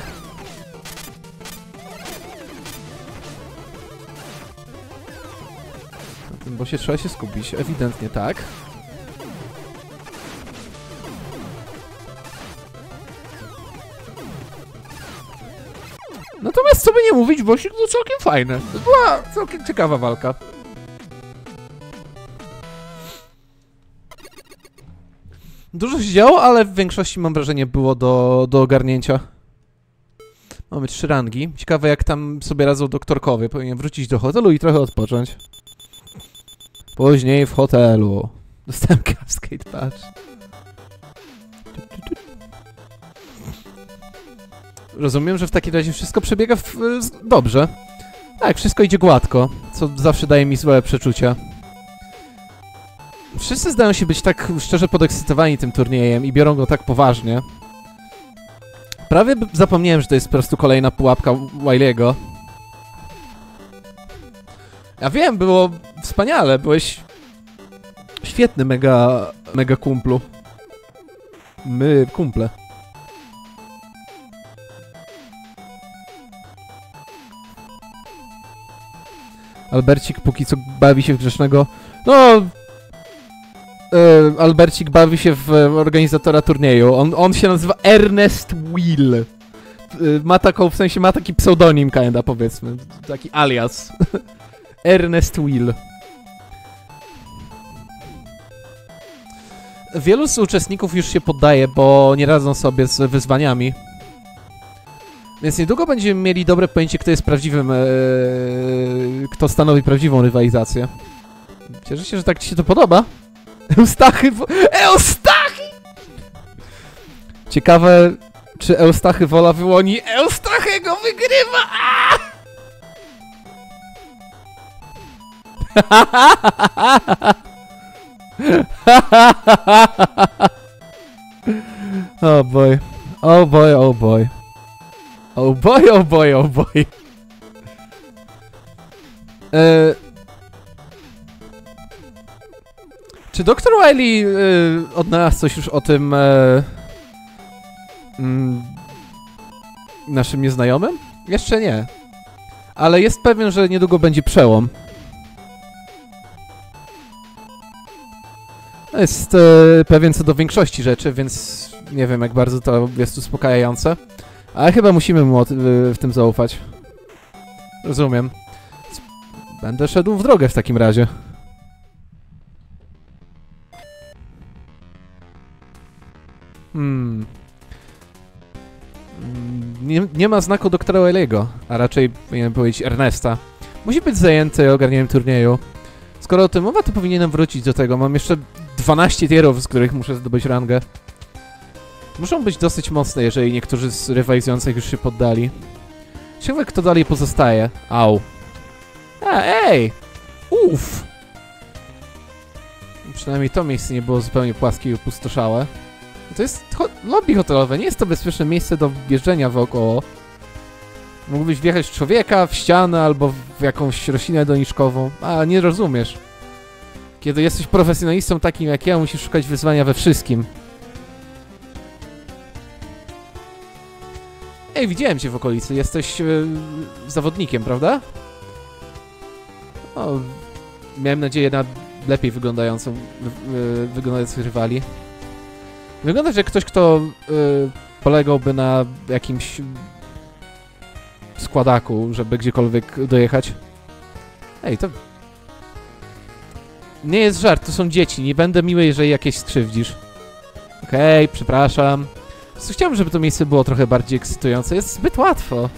Na tym bossie trzeba się skupić. Ewidentnie tak. Natomiast co by nie mówić, bossik był całkiem fajny. To była całkiem ciekawa walka. Dużo się działo, ale w większości mam wrażenie było do ogarnięcia. Mamy 3 rangi. Ciekawe jak tam sobie radzą doktorkowie. Powinien wrócić do hotelu i trochę odpocząć. Później w hotelu. Dostałem cascade patch. Rozumiem, że w takim razie wszystko przebiega dobrze. Tak, wszystko idzie gładko, co zawsze daje mi złe przeczucia. Wszyscy zdają się być tak szczerze podekscytowani tym turniejem i biorą go tak poważnie. Prawie zapomniałem, że to jest po prostu kolejna pułapka Wiley'ego. Ja wiem, było wspaniale, byłeś świetny mega kumplu. My kumple. Albercik póki co bawi się w grzesznego... No... Albercik bawi się w organizatora turnieju. On się nazywa Ernest Will. Ma taką, w sensie ma taki pseudonim kinda, powiedzmy. Taki alias. Ernest Will. Wielu z uczestników już się poddaje, bo nie radzą sobie z wyzwaniami. Więc niedługo będziemy mieli dobre pojęcie, kto jest prawdziwym... kto stanowi prawdziwą rywalizację. Cieszę się, że tak ci się to podoba. Eustachy... Eustachy! Ciekawe, czy Eustachy wola wyłoni... Eustachy go wygrywa! Oh boy. Oh boy, oh boy. Oh boy, oh boy, oh boy. Czy Dr. Wiley odnalazł coś już o tym naszym nieznajomym? Jeszcze nie. Ale jest pewien, że niedługo będzie przełom. Jest pewien co do większości rzeczy, więc nie wiem jak bardzo to jest uspokajające. Ale chyba musimy mu w tym zaufać. Rozumiem. Będę szedł w drogę w takim razie. Nie ma znaku doktora Wiley'ego, a raczej powinienem powiedzieć Ernesta. Musi być zajęty ogarnieniem turnieju. Skoro o tym mowa, to powinienem wrócić do tego. Mam jeszcze 12 tierów, z których muszę zdobyć rangę. Muszą być dosyć mocne, jeżeli niektórzy z rywalizujących już się poddali. Ciekawe, kto dalej pozostaje. Au. Ej! Uff! Przynajmniej to miejsce nie było zupełnie płaskie i opustoszałe. To jest lobby hotelowe, nie jest to bezpieczne miejsce do wjeżdżenia wokoło. Mógłbyś wjechać w człowieka, w ścianę albo w jakąś roślinę doniczkową. A, nie rozumiesz. Kiedy jesteś profesjonalistą takim jak ja, musisz szukać wyzwania we wszystkim. Ej, widziałem cię w okolicy. Jesteś zawodnikiem, prawda? No, miałem nadzieję na lepiej wyglądających rywali. Wyglądasz jak ktoś, kto polegałby na jakimś składaku, żeby gdziekolwiek dojechać. Ej, to... Nie jest żart, to są dzieci. Nie będę miły, jeżeli jakieś skrzywdzisz. Okej, przepraszam. Chciałem, żeby to miejsce było trochę bardziej ekscytujące. Jest zbyt łatwo.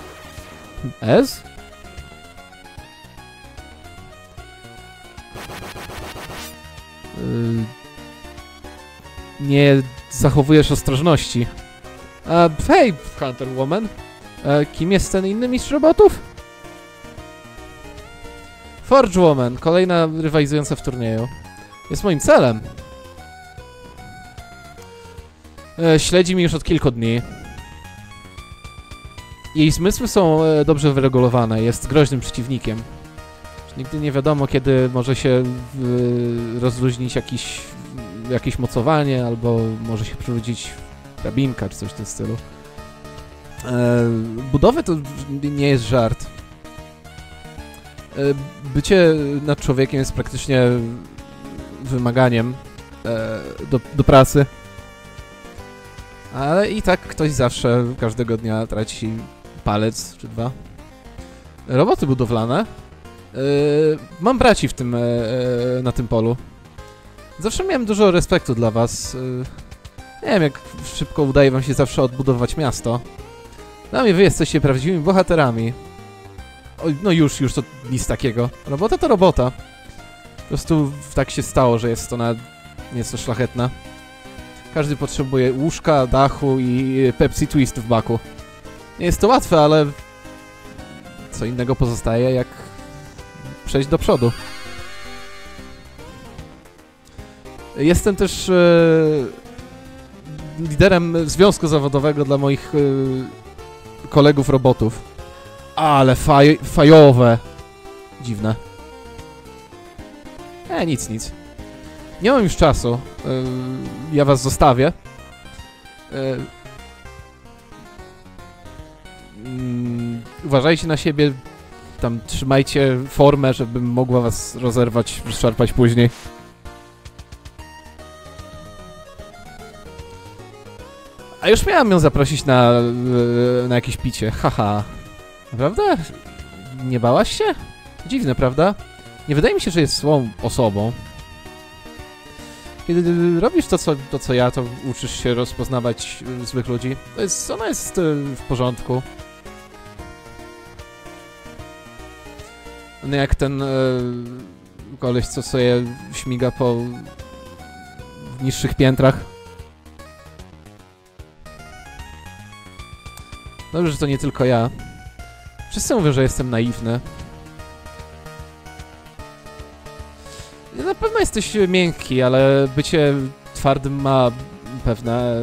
Nie zachowujesz ostrożności. Hej, Hunter Woman. Kim jest ten inny mistrz robotów? Forge Woman, kolejna rywalizująca w turnieju. Jest moim celem. Śledzi mi już od kilku dni. Jej zmysły są dobrze wyregulowane, jest groźnym przeciwnikiem. Nigdy nie wiadomo, kiedy może się rozluźnić jakieś mocowanie, albo może się przywrócić drabinka, czy coś w tym stylu. Budowy to nie jest żart. Bycie nad człowiekiem jest praktycznie wymaganiem do pracy. Ale i tak ktoś zawsze, każdego dnia traci palec czy dwa. Roboty budowlane. Mam braci na tym polu. Zawsze miałem dużo respektu dla was. Nie wiem, jak szybko udaje wam się zawsze odbudować miasto. No i wy jesteście prawdziwymi bohaterami. Oj, no już to nic takiego. Robota to robota. Po prostu tak się stało, że jest ona nieco szlachetna. Każdy potrzebuje łóżka, dachu i Pepsi Twist w baku. Nie jest to łatwe, ale co innego pozostaje, jak przejść do przodu. Jestem też liderem związku zawodowego dla moich kolegów robotów. Ale fajowe. Dziwne. Nic. Nie mam już czasu. Ja was zostawię. Uważajcie na siebie. Tam trzymajcie formę, żebym mogła was rozerwać, rozszarpać później. A już miałem ją zaprosić na jakieś picie. Haha. Prawda? Nie bałaś się? Dziwne, prawda? Nie wydaje mi się, że jest złą osobą. Kiedy robisz to, co ja, to uczysz się rozpoznawać złych ludzi. Ona jest w porządku. No jak ten koleś, co sobie śmiga po niższych piętrach. Dobrze, że to nie tylko ja. Wszyscy mówią, że jestem naiwny. Na pewno jesteś miękki, ale bycie twardym ma pewne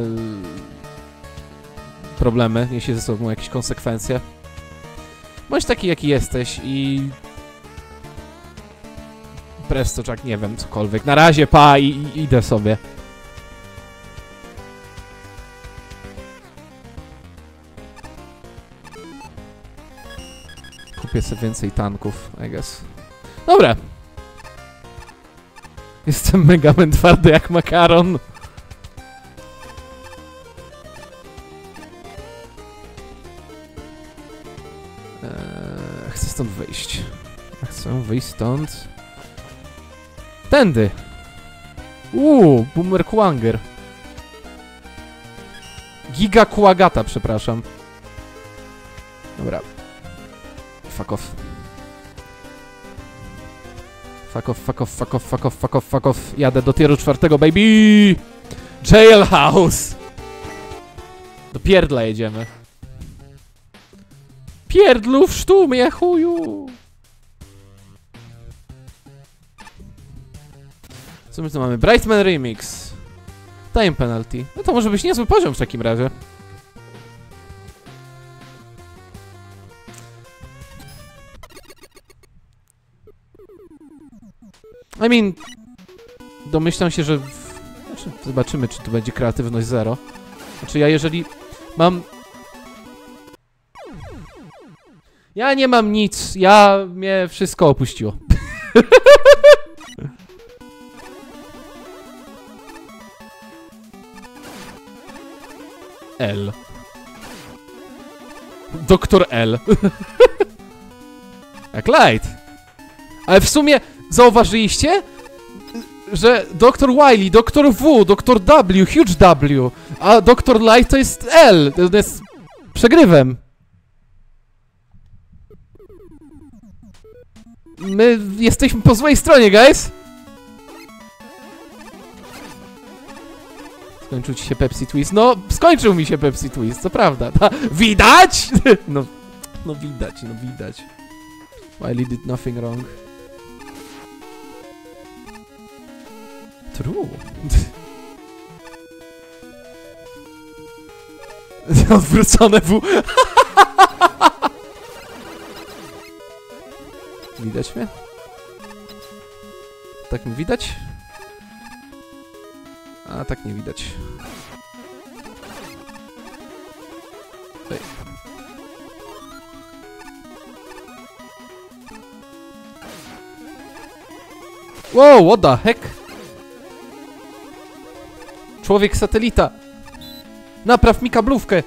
problemy, niesie ze sobą jakieś konsekwencje. Bądź taki, jaki jesteś i... Presto, jak nie wiem, cokolwiek. Na razie, pa, i idę sobie. Kupię sobie więcej tanków, I guess. Dobra. Jestem Megaman twardy jak makaron. Chcę stąd wyjść. Chcę wyjść stąd. Tędy! Boomer Quanger. Giga Kuagata, przepraszam. Dobra. Fuck off. Fuck off, fuck off, fuck off, fuck off, fuck off, fuck off. Jadę do tieru 4, baby! Jailhouse! Do pierdla jedziemy. Pierdlu w sztumie, chuju! Co my tu mamy? Brightman Remix. Time Penalty. No to może być niezły poziom w takim razie. I mean, domyślam się, że... Zobaczymy, czy tu będzie kreatywność 0. Znaczy ja jeżeli mam... Ja nie mam nic, mnie wszystko opuściło. L. Doktor L. Jak Light. Ale w sumie... Zauważyliście, że Dr. Wiley, Dr. W, Dr. W, Huge W, a Dr. Light to jest L, to jest przegrywem. My jesteśmy po złej stronie, guys. Skończył ci się Pepsi Twist? No, skończył mi się Pepsi Twist, co prawda. Widać? No widać, widać. Wiley did nothing wrong. True. Odwrócone W. Widać mnie? Tak mi widać? A tak nie widać. Ej. Wow, what the heck? Człowiek satelita! Napraw mi kablówkę!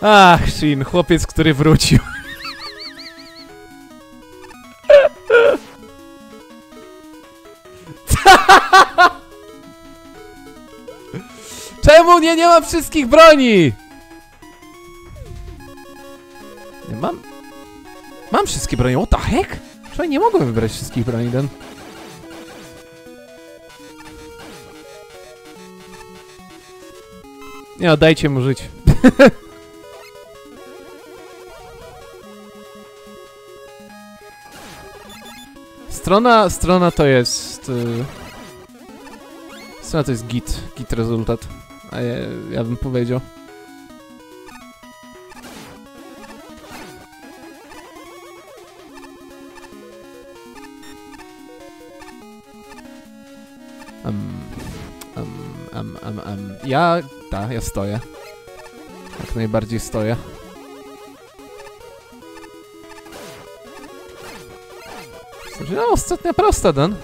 Ach, Shin, chłopiec, który wrócił. Czemu nie mam wszystkich broni? Mam wszystkie bronie, what the heck? Czyli nie mogłem wybrać wszystkich broni, Dan. Nie, dajcie mu żyć. Strona to jest... Strona to jest git rezultat. A ja bym powiedział. Ja stoję. Jak najbardziej stoję. No, ostatnia prosta, Dan.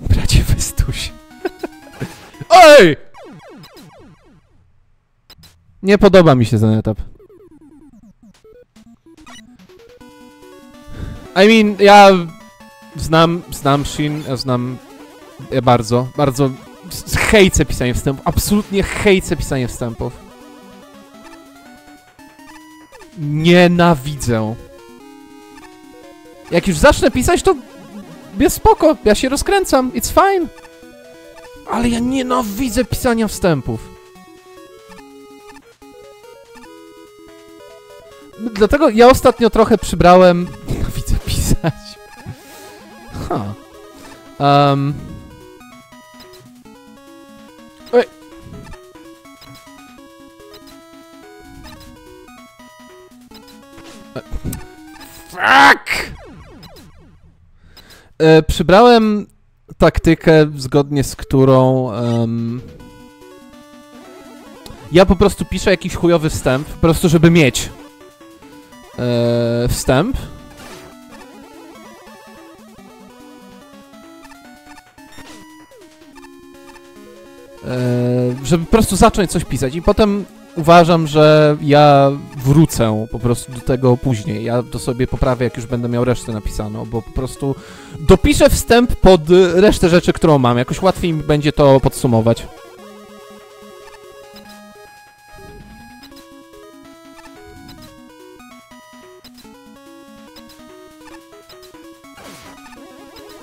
Bracie Festuś. Oj! Nie podoba mi się ten etap. I mean, ja znam Shin, ja znam bardzo hejcę pisanie wstępów, absolutnie hejcę pisanie wstępów. Nienawidzę. Jak już zacznę pisać, to jest spoko, ja się rozkręcam, it's fine. Ale ja nienawidzę pisania wstępów. Dlatego ja ostatnio trochę przybrałem... Nienawidzę pisać. Oj. Fuck! Przybrałem taktykę, zgodnie z którą... ja po prostu piszę jakiś chujowy wstęp, po prostu żeby mieć wstęp. Żeby po prostu zacząć coś pisać i potem uważam, że ja wrócę po prostu do tego później. Ja to sobie poprawię, jak już będę miał resztę napisaną, bo po prostu dopiszę wstęp pod resztę rzeczy, którą mam. Jakoś łatwiej mi będzie to podsumować.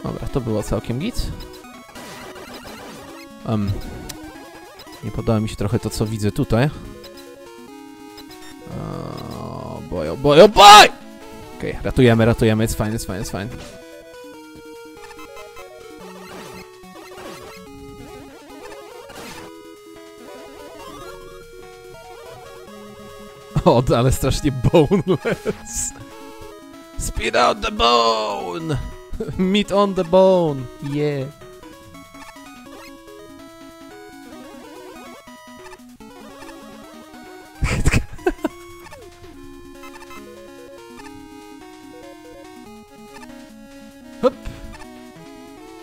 Dobra, to było całkiem git. Nie podoba mi się trochę to, co widzę tutaj. O boj, o boj, o boj! Okej, ratujemy, jest fajnie, jest fajnie. O, ale strasznie boneless. Spit out the bone! Meat on the bone, yeah.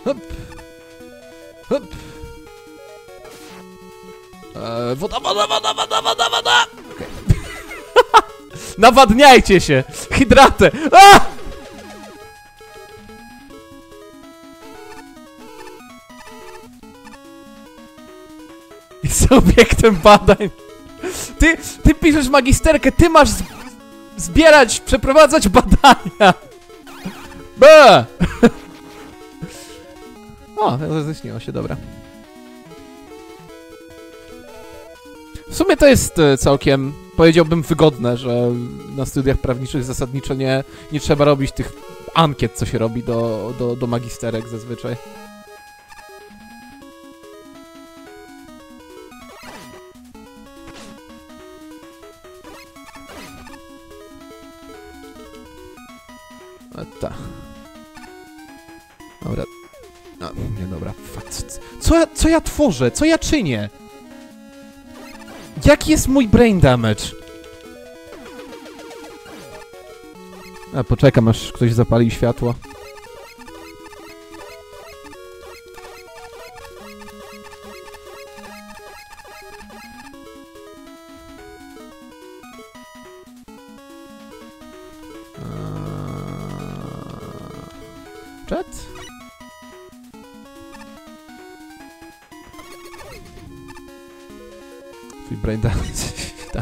Hop. Woda! Okay. Nawadniajcie się! Hydratę! A! Jest obiektem badań. Ty piszesz magisterkę, ty masz zbierać, przeprowadzać badania. B! O, zaśniło się, dobra. W sumie to jest całkiem, powiedziałbym, wygodne, że na studiach prawniczych zasadniczo nie trzeba robić tych ankiet, co się robi do magisterek zazwyczaj. Ta. Dobra. No, nie, dobra. Fakt. Co ja tworzę? Co ja czynię? Jaki jest mój brain damage? A poczekam, aż ktoś zapali światło. Brain dance,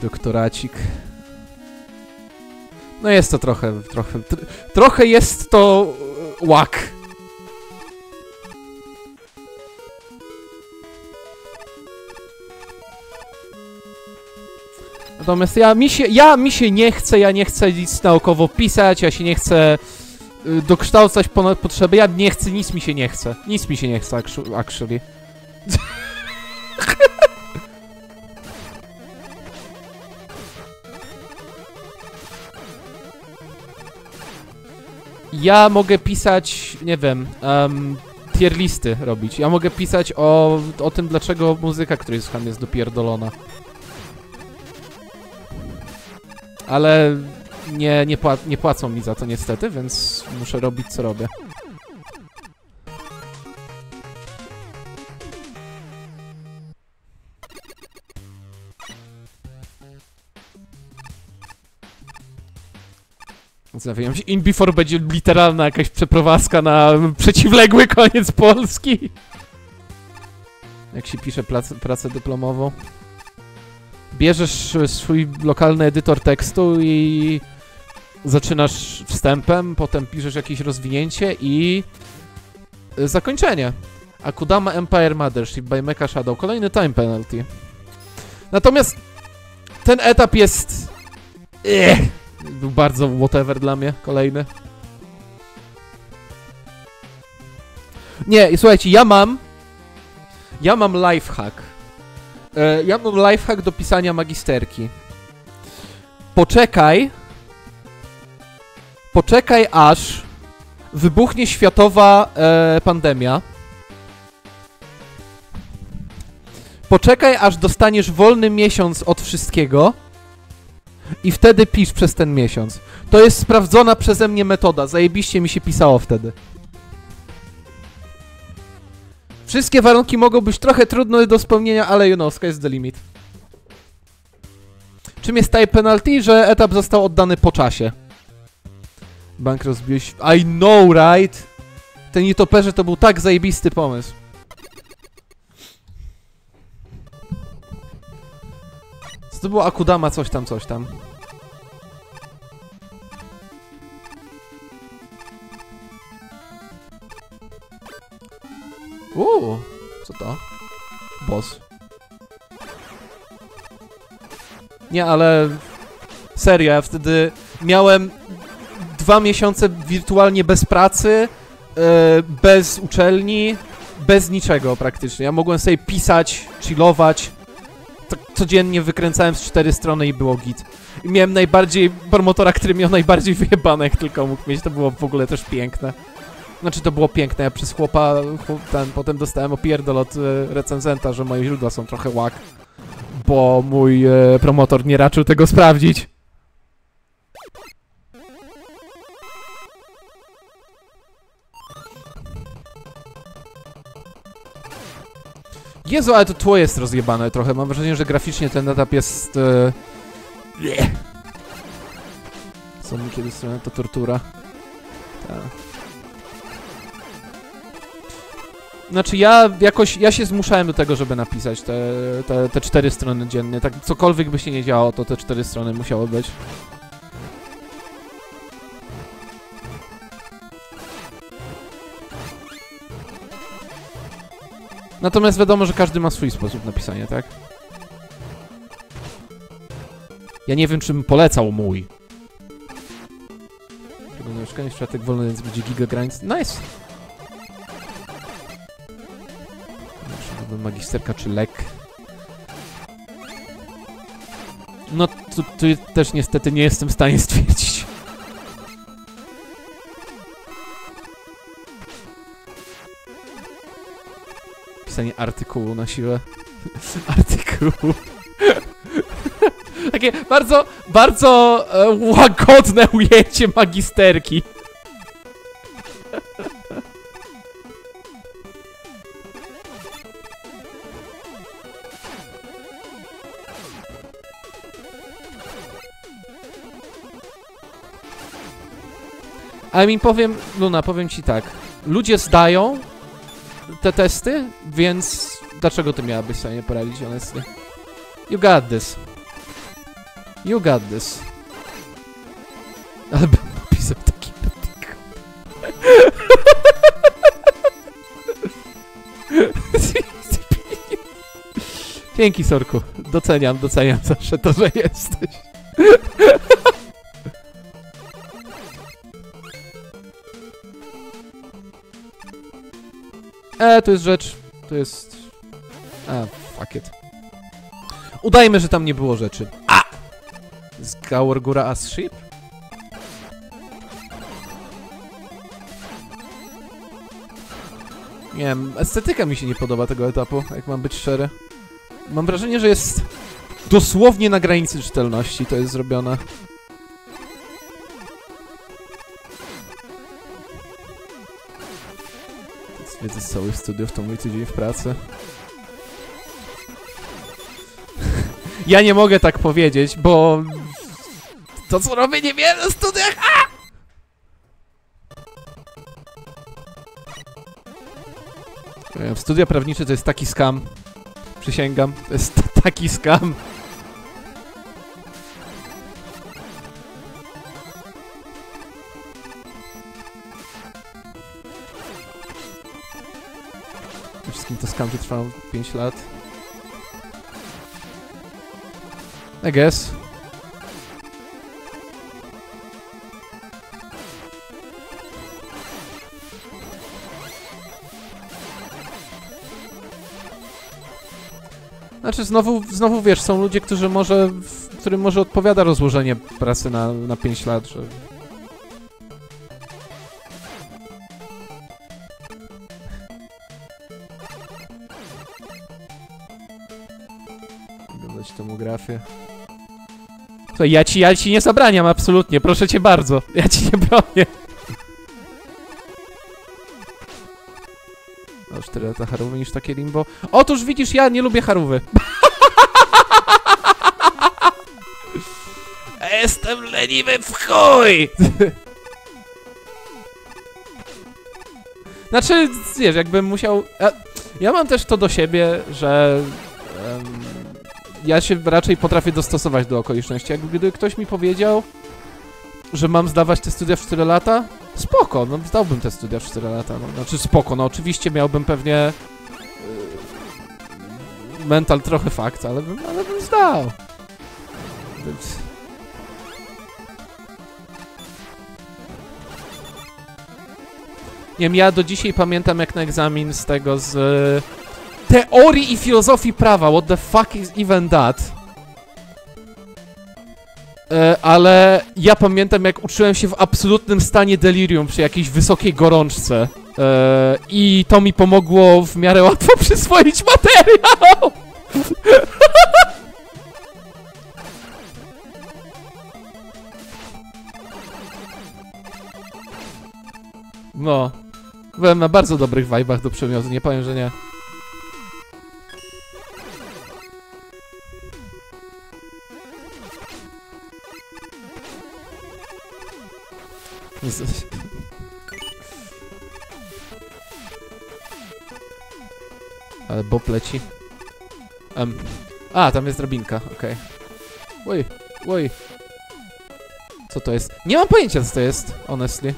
Doktoracik. No jest to trochę jest to łak. Natomiast ja mi się nie chcę, ja nie chcę nic naukowo pisać, ja się nie chcę dokształcać ponad potrzeby, ja nie chcę, nic mi się nie chce, actually. Ja mogę pisać, nie wiem, tier listy robić, ja mogę pisać o tym, dlaczego muzyka, której słucham, jest dopierdolona. Ale... Nie płacą mi za to niestety, więc muszę robić co robię. Zawijam się. In before będzie literalna jakaś przeprowadzka na przeciwległy koniec Polski. Jak się pisze pracę dyplomową? Bierzesz swój lokalny edytor tekstu i... zaczynasz wstępem, potem piszesz jakieś rozwinięcie i... zakończenie. Akudama Empire Mothership by Mecha Shadow. Kolejny time penalty. Natomiast... ten etap jest... był bardzo whatever dla mnie. Kolejny. Nie, i słuchajcie, ja mam lifehack. Ja mam lifehack do pisania magisterki. Poczekaj, aż wybuchnie światowa pandemia. Poczekaj, aż dostaniesz wolny miesiąc od wszystkiego i wtedy pisz przez ten miesiąc. To jest sprawdzona przeze mnie metoda. Zajebiście mi się pisało wtedy. Wszystkie warunki mogą być trochę trudne do spełnienia, ale you know, sky is the limit. Czym jest time penalty? Że etap został oddany po czasie. Bank rozbił się... I know, right? Te nietoperze to był tak zajebisty pomysł. Co to było? Akudama coś tam, coś tam. Co to? Boss. Nie, ale... serio, ja wtedy miałem... 2 miesiące wirtualnie bez pracy, bez uczelni, bez niczego praktycznie. Ja mogłem sobie pisać, chillować. Tak codziennie wykręcałem z 4 strony i było git. I miałem najbardziej promotora, który miał najbardziej wyjebane, jak tylko mógł mieć. To było w ogóle też piękne. Znaczy to było piękne, ja przez potem dostałem opierdol od recenzenta, że moje źródła są trochę łak. Bo mój promotor nie raczył tego sprawdzić. Jezu, ale to tło jest rozjebane trochę. Mam wrażenie, że graficznie ten etap jest... Są niekiedy strony, to tortura. Ta. Znaczy ja się zmuszałem do tego, żeby napisać te 4 strony dziennie. Tak cokolwiek by się nie działo, to te 4 strony musiały być. Natomiast wiadomo, że każdy ma swój sposób na pisanie, tak? Ja nie wiem, czy bym polecał mój. Wygląda na szukanie światek wolny, więc będzie giga grind. Nice! Magisterka czy lek. No, tu też niestety nie jestem w stanie stwierdzić. pisanie artykułu na siłę. Artykułu. Takie bardzo, bardzo łagodne ujęcie magisterki. Ale mi powiem, Luna, powiem ci tak. Ludzie zdają te testy, więc dlaczego ty miałabyś sobie nie poradzić, honestly? You got this. You got this. Ale bym napisał taki artykuł. Dzięki, Sorku. Doceniam, doceniam zawsze to, że jesteś. To jest rzecz. To jest... A, fuck it. Udajmy, że tam nie było rzeczy. A! Z Gaurgura as ship? Nie wiem, estetyka mi się nie podoba tego etapu, jak mam być szczery. Mam wrażenie, że jest dosłownie na granicy czytelności to jest zrobione. Wiedzę z całych studiów, to mój tydzień w pracy. Ja nie mogę tak powiedzieć, bo... To co robię nie wiem na studiach, a! W studia prawnicze to jest taki skam. Przysięgam, to jest taki skam. To skam, że trwał 5 lat. I guess. Znaczy znowu wiesz, są ludzie, którzy może, którym może odpowiada rozłożenie pracy na 5 lat, że... tomografię. Słuchaj, ja ci nie zabraniam absolutnie, proszę cię bardzo. Ja ci nie bronię. No 4 lata harówy niż takie limbo. Otóż widzisz, ja nie lubię harówy. Jestem leniwy w chuj! Znaczy, wiesz, jakbym musiał... Ja mam też to do siebie, że... Ja się raczej potrafię dostosować do okoliczności. Jak gdyby ktoś mi powiedział, że mam zdawać te studia w 4 lata, spoko, no zdałbym te studia w 4 lata. No, znaczy spoko, no oczywiście miałbym pewnie mental trochę fakt, ale bym zdał. Więc... Nie wiem, ja do dzisiaj pamiętam jak na egzamin z tego z... Teorii i filozofii prawa, what the fuck is even that? Ale ja pamiętam jak uczyłem się w absolutnym stanie delirium przy jakiejś wysokiej gorączce. I to mi pomogło w miarę łatwo przyswoić materiał! No, byłem na bardzo dobrych vibe'ach do przemiotu, nie powiem, że nie. Ale Bob leci. A, tam jest drabinka, okej. Oj, oj. Co to jest? Nie mam pojęcia co to jest, honestly.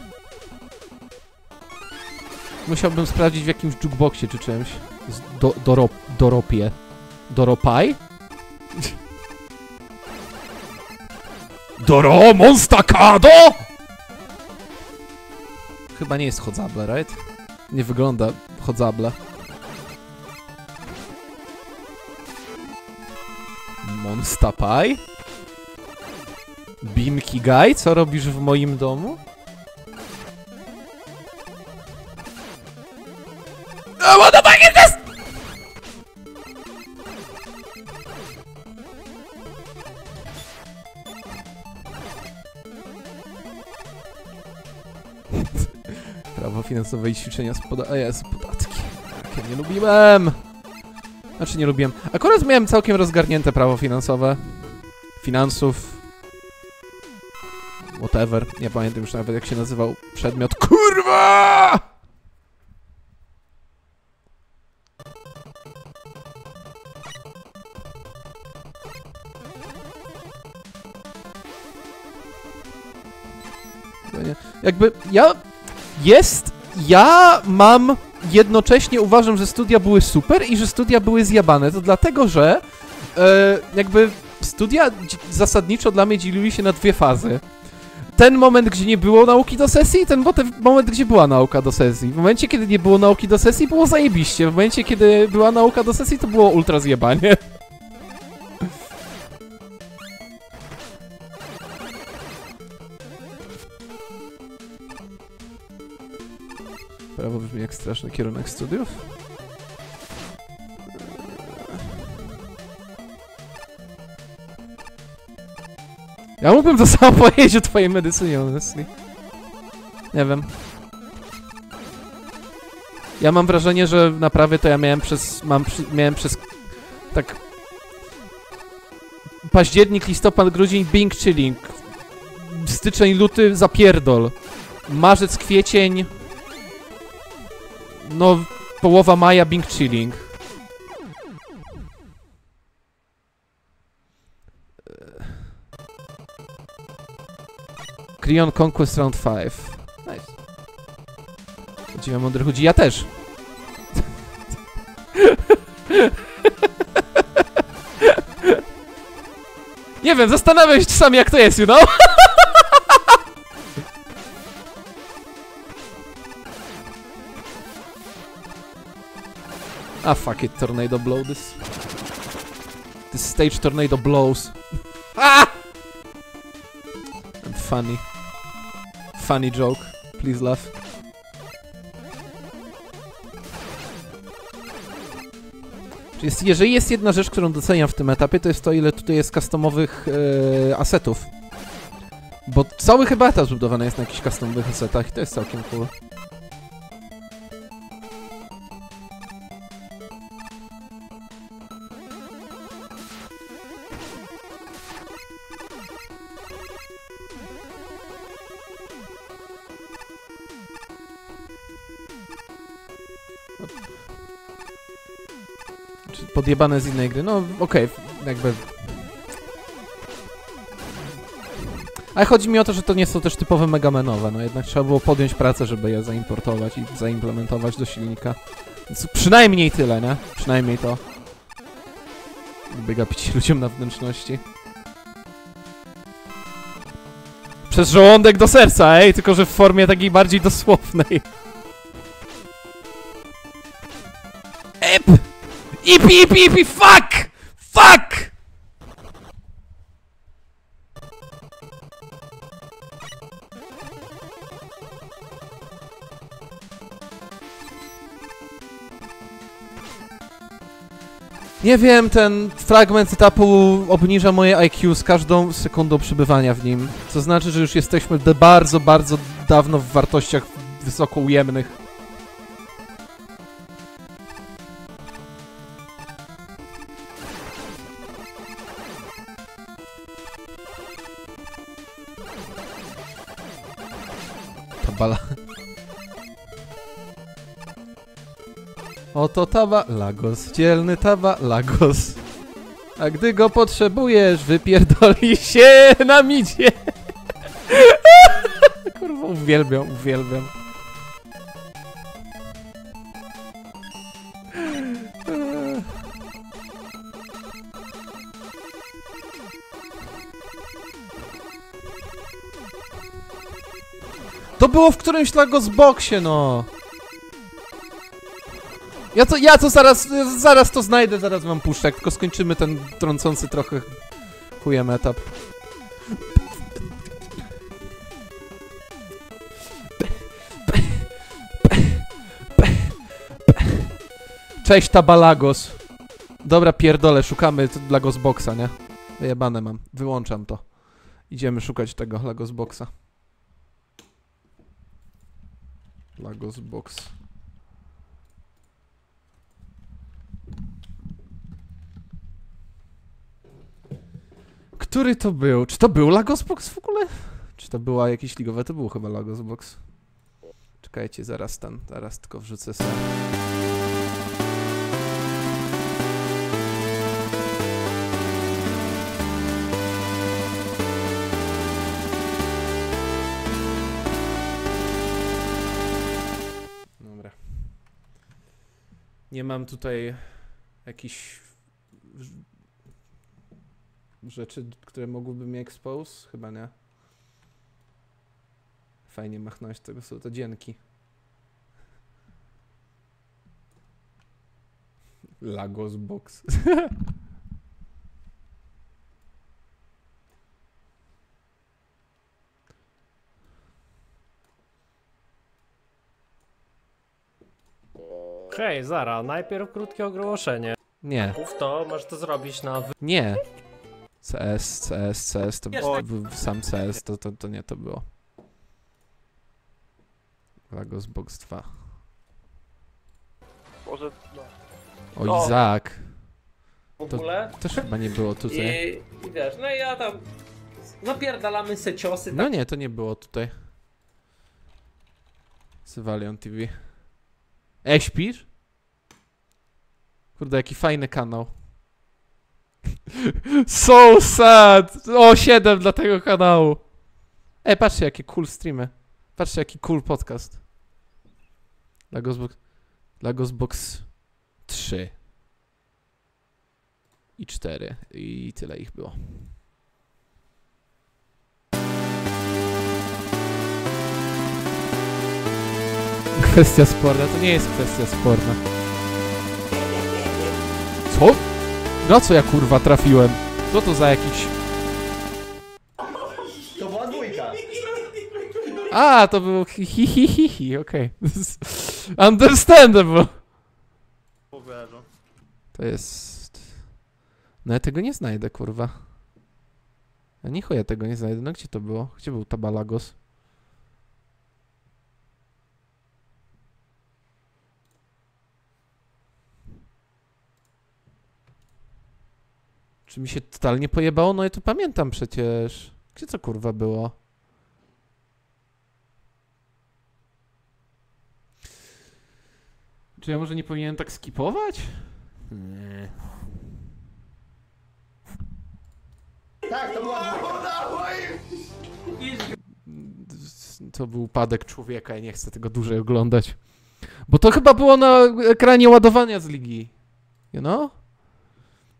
Musiałbym sprawdzić w jakimś jukeboxie czy czymś. Doropie. Doropaj? Doro Monstakado! Chyba nie jest chodzable, right? Nie wygląda chodzable. Monster Pie? Bimki Guy? Co robisz w moim domu? No, what the fuck is this? Robot. Prawo finansowe i ćwiczenia z podatki. Takie nie lubiłem. Znaczy nie lubiłem. Akurat miałem całkiem rozgarnięte prawo finansowe. Finansów. Whatever. Nie pamiętam już nawet jak się nazywał przedmiot. Kurwa! Jakby ja mam jednocześnie uważam, że studia były super i że studia były zjabane. To dlatego, że jakby studia zasadniczo dla mnie dzieliły się na dwie fazy. Ten moment, gdzie nie było nauki do sesji i ten moment, gdzie była nauka do sesji. W momencie, kiedy nie było nauki do sesji, było zajebiście. W momencie, kiedy była nauka do sesji, to było ultra zjebanie. Prawo brzmi jak straszny kierunek studiów. Ja mógłbym to samo powiedzieć o twojej medycynie, honestly. Nie wiem. Ja mam wrażenie, że naprawdę to ja miałem przez... tak... Październik, listopad, grudzień, bing chilling. Styczeń, luty, zapierdol. Marzec, kwiecień... No, połowa maja, bing chilling. Creon Conquest Round 5. Nice. Podziwiam mądrych ludzi. Ja też. Nie wiem, zastanawiam się czasami jak to jest, you know? Ah, fuck it, tornado blow this. This stage tornado blows. Ah! I'm funny. Funny joke. Please laugh. Jeżeli jest jedna rzecz, którą doceniam w tym etapie, to jest to, ile tutaj jest customowych asetów. Bo cały chyba etap zbudowany jest na jakichś customowych asetach i to jest całkiem cool. Podjebane z innej gry, no okej, jakby... Ale chodzi mi o to, że to nie są też typowe megamenowe, no jednak trzeba było podjąć pracę, żeby je zaimportować i zaimplementować do silnika. Więc przynajmniej tyle, nie? Przynajmniej to. Lubię gapić ludziom na wnętrzności. Przez żołądek do serca, ej, tylko że w formie takiej bardziej dosłownej. Ipi, ipi, ipi, fuck! Fuck! Nie wiem, ten fragment etapu obniża moje IQ z każdą sekundą przebywania w nim. Co znaczy, że już jesteśmy bardzo, bardzo dawno w wartościach wysoko ujemnych. Oto Tabalagos, dzielny Tabalagos. A gdy go potrzebujesz, wypierdoli się na midzie. Kurwa, uwielbiam, uwielbiam. To było w którymś Lagos Boxie, no. Ja to zaraz to znajdę, zaraz wam puszczę, tylko skończymy ten trącący trochę chujem etap. Cześć Tabalagos. Dobra, pierdolę, szukamy Lagos Boxa, nie? Wyjebane mam, wyłączam to. Idziemy szukać tego Lagos Boxa. Lagos Box. Który to był? Czy to był Lagos Box w ogóle? Czy to była jakieś ligowe? To był chyba Lagos Box. Czekajcie, zaraz tylko wrzucę sobie. Dobra. Nie mam tutaj jakichś rzeczy, które mogłyby mi expose? Chyba nie. Fajnie machnąć, tego są to dzięki. Lagos Box. Hej, Zara, najpierw krótkie ogłoszenie. Nie. Mów to, możesz to zrobić na... Nie. CS, to był sam CS, to nie to było. Lagos Box 2. Może... No. O, Izak! W ogóle? To też chyba nie było tutaj. I wiesz, no i ja tam... Napierdalamy se ciosy, tak? No nie, to nie było tutaj. Sywalion TV. Ej, śpisz? Kurde, jaki fajny kanał. So sad! O, 7 dla tego kanału! Ej, patrzcie, jakie cool streamy. Patrzcie, jaki cool podcast. Lagos Box 3 i 4 i tyle ich było. Kwestia sporna, to nie jest kwestia sporna. Co? No co ja kurwa trafiłem? Co to za jakiś... To była dwójka. A, to był hi, okej. Okay. Understandable. To jest... No ja tego nie znajdę, kurwa. A nie chuj, ja tego nie znajdę. No gdzie to było? Gdzie był Tabalagos? Czy mi się totalnie pojebało? No ja to pamiętam przecież. Gdzie to kurwa było? Czy ja może nie powinienem tak skipować? Nie. Tak, to była... To był upadek człowieka i nie chcę tego dłużej oglądać. Bo to chyba było na ekranie ładowania z ligi. You know?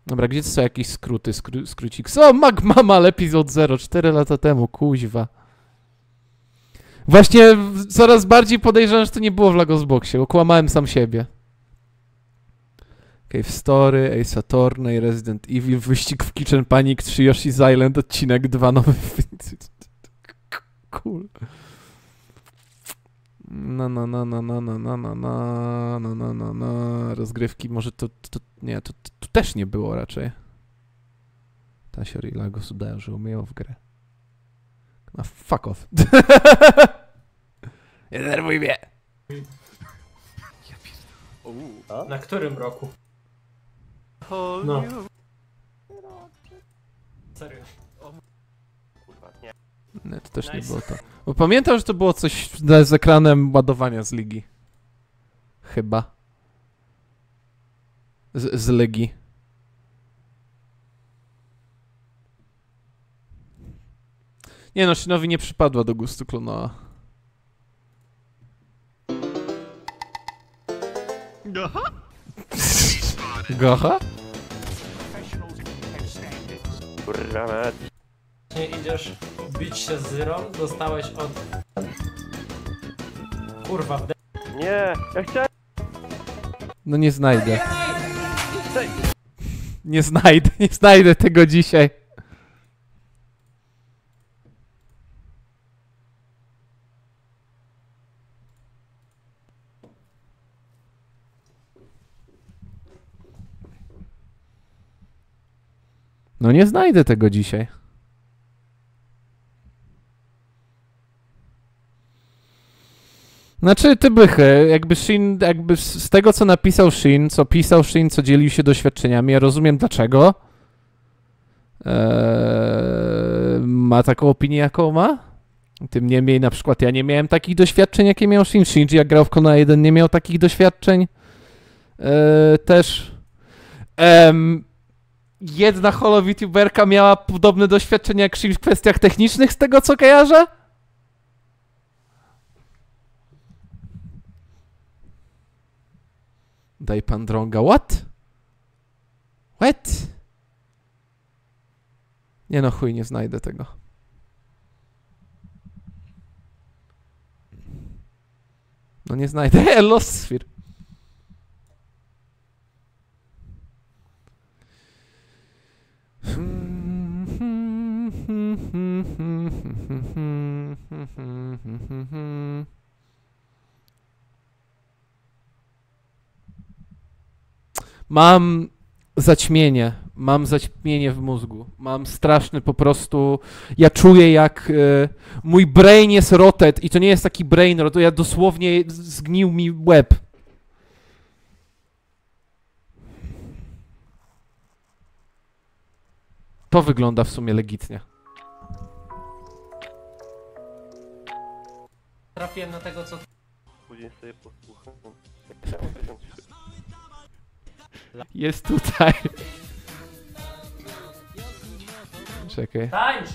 Dobra, gdzie są jakieś skróty, skrócik? O, MagmaMal epizod 0, 4 lata temu, kuźwa. Właśnie coraz bardziej podejrzewam, że to nie było w Lagos Boxie. Okłamałem sam siebie. Cave Story, Ace Attorney, Resident Evil, Wyścig w Kitchen Panic 3, Yoshi's Island, odcinek 2, nowy... Cool. Rozgrywki, może to... Nie, to też nie było raczej. Tasior i Lagos udają, że umieją w grę. No fuck off. Nie nerwuj mnie. Na którym roku? No. Serio. Kurwa, nie. Nie, to też nie było to. Bo pamiętam, że to było coś z ekranem ładowania z ligi. Chyba. Z ligi. Nie no, Shinowi nie przypadła do gustu Klonoa. Gocha? Gocha? Nie idziesz bić się z Zyrą, dostałeś od... Kurwa w... Nie, ja chciałem... No nie znajdę. Nie znajdę tego dzisiaj. No nie znajdę tego dzisiaj. Znaczy, ty bychy, jakby z tego, co napisał Shin, co dzielił się doświadczeniami, ja rozumiem dlaczego ma taką opinię, jaką ma. Tym niemniej, na przykład ja nie miałem takich doświadczeń, jakie miał Shin. Shinji, jak grał w Klonoa 1, nie miał takich doświadczeń. Też jedna holo-VTuberka miała podobne doświadczenia jak Shin w kwestiach technicznych, z tego co kojarzę. Daj pan drąga, what? What? Nie no chuj, nie znajdę tego. No nie znajdę, Lost Sphere. Mam zaćmienie w mózgu, mam straszny po prostu, ja czuję jak mój brain jest rotet i to nie jest taki brain rot, ja dosłownie zgnił mi łeb. To wygląda w sumie legitnie. Trafiłem na tego, co... Jest tutaj. Czekaj. Tańcz!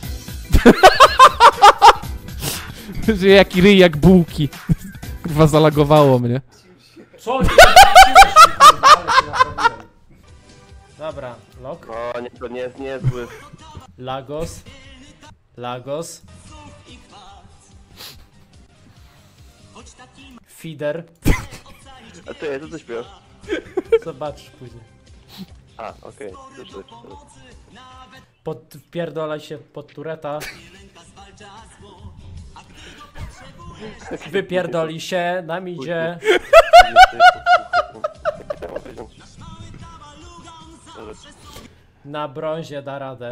Że jaki ryj, jak bułki. Kurwa, zalagowało mnie. Co? Dobra, lok. O, nie, to nie jest niezły. Lagos. Lagos. Feeder. A to jest, co ty śpiewasz? Zobaczysz później. A, okej. Okay. Wpierdolaj się pod tureta. Wypierdoli się, nam idzie. Na brązie da radę.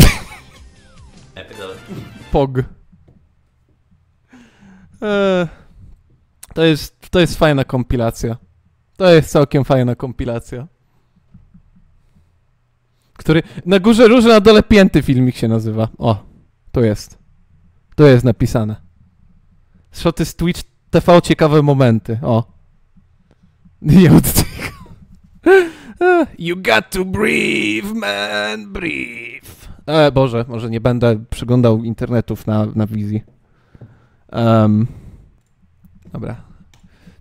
Pog. To jest fajna kompilacja. To jest całkiem fajna kompilacja. Który... Na górze róże, na dole pięty filmik się nazywa. O, tu jest. Tu jest napisane. Shoty z Twitch TV, ciekawe momenty. O. Nie od tego. You got to breathe, man, breathe. Boże, może nie będę przeglądał internetów na wizji. Dobra.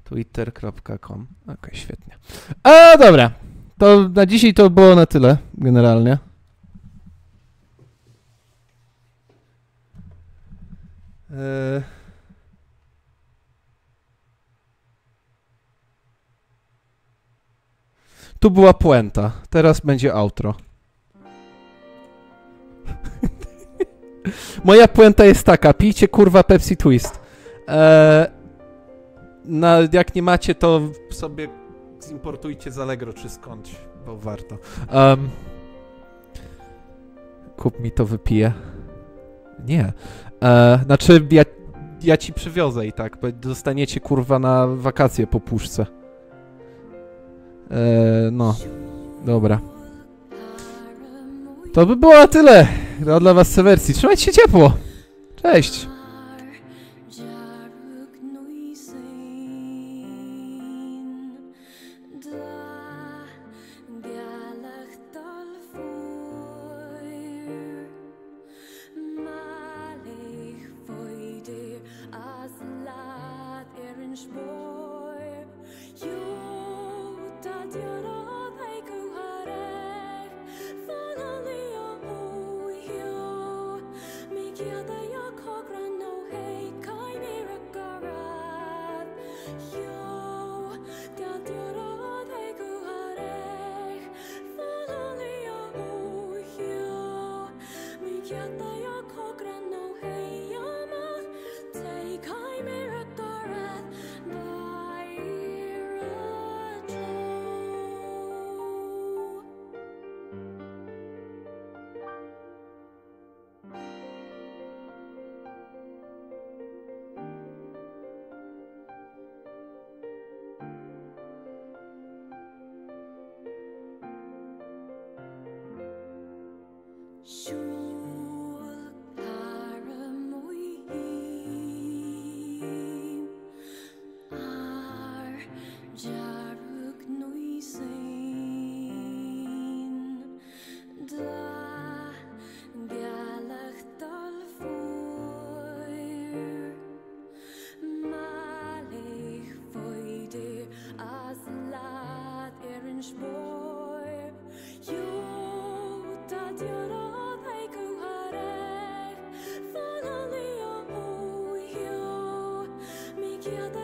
Twitter.com. Okej, świetnie. A dobra, to na dzisiaj to było na tyle generalnie. Tu była puenta, teraz będzie outro. Moja puenta jest taka, pijcie kurwa Pepsi Twist. Jak nie macie, to sobie zimportujcie z Allegro czy skądś, bo warto. Kup mi to, wypiję. Nie. Znaczy, ja ci przywiozę i tak, bo dostaniecie kurwa na wakacje po puszce. No. Dobra. To by było na tyle. To dla was Sewercji. Trzymajcie się ciepło. Cześć. Kiedy jak ogran Thank you.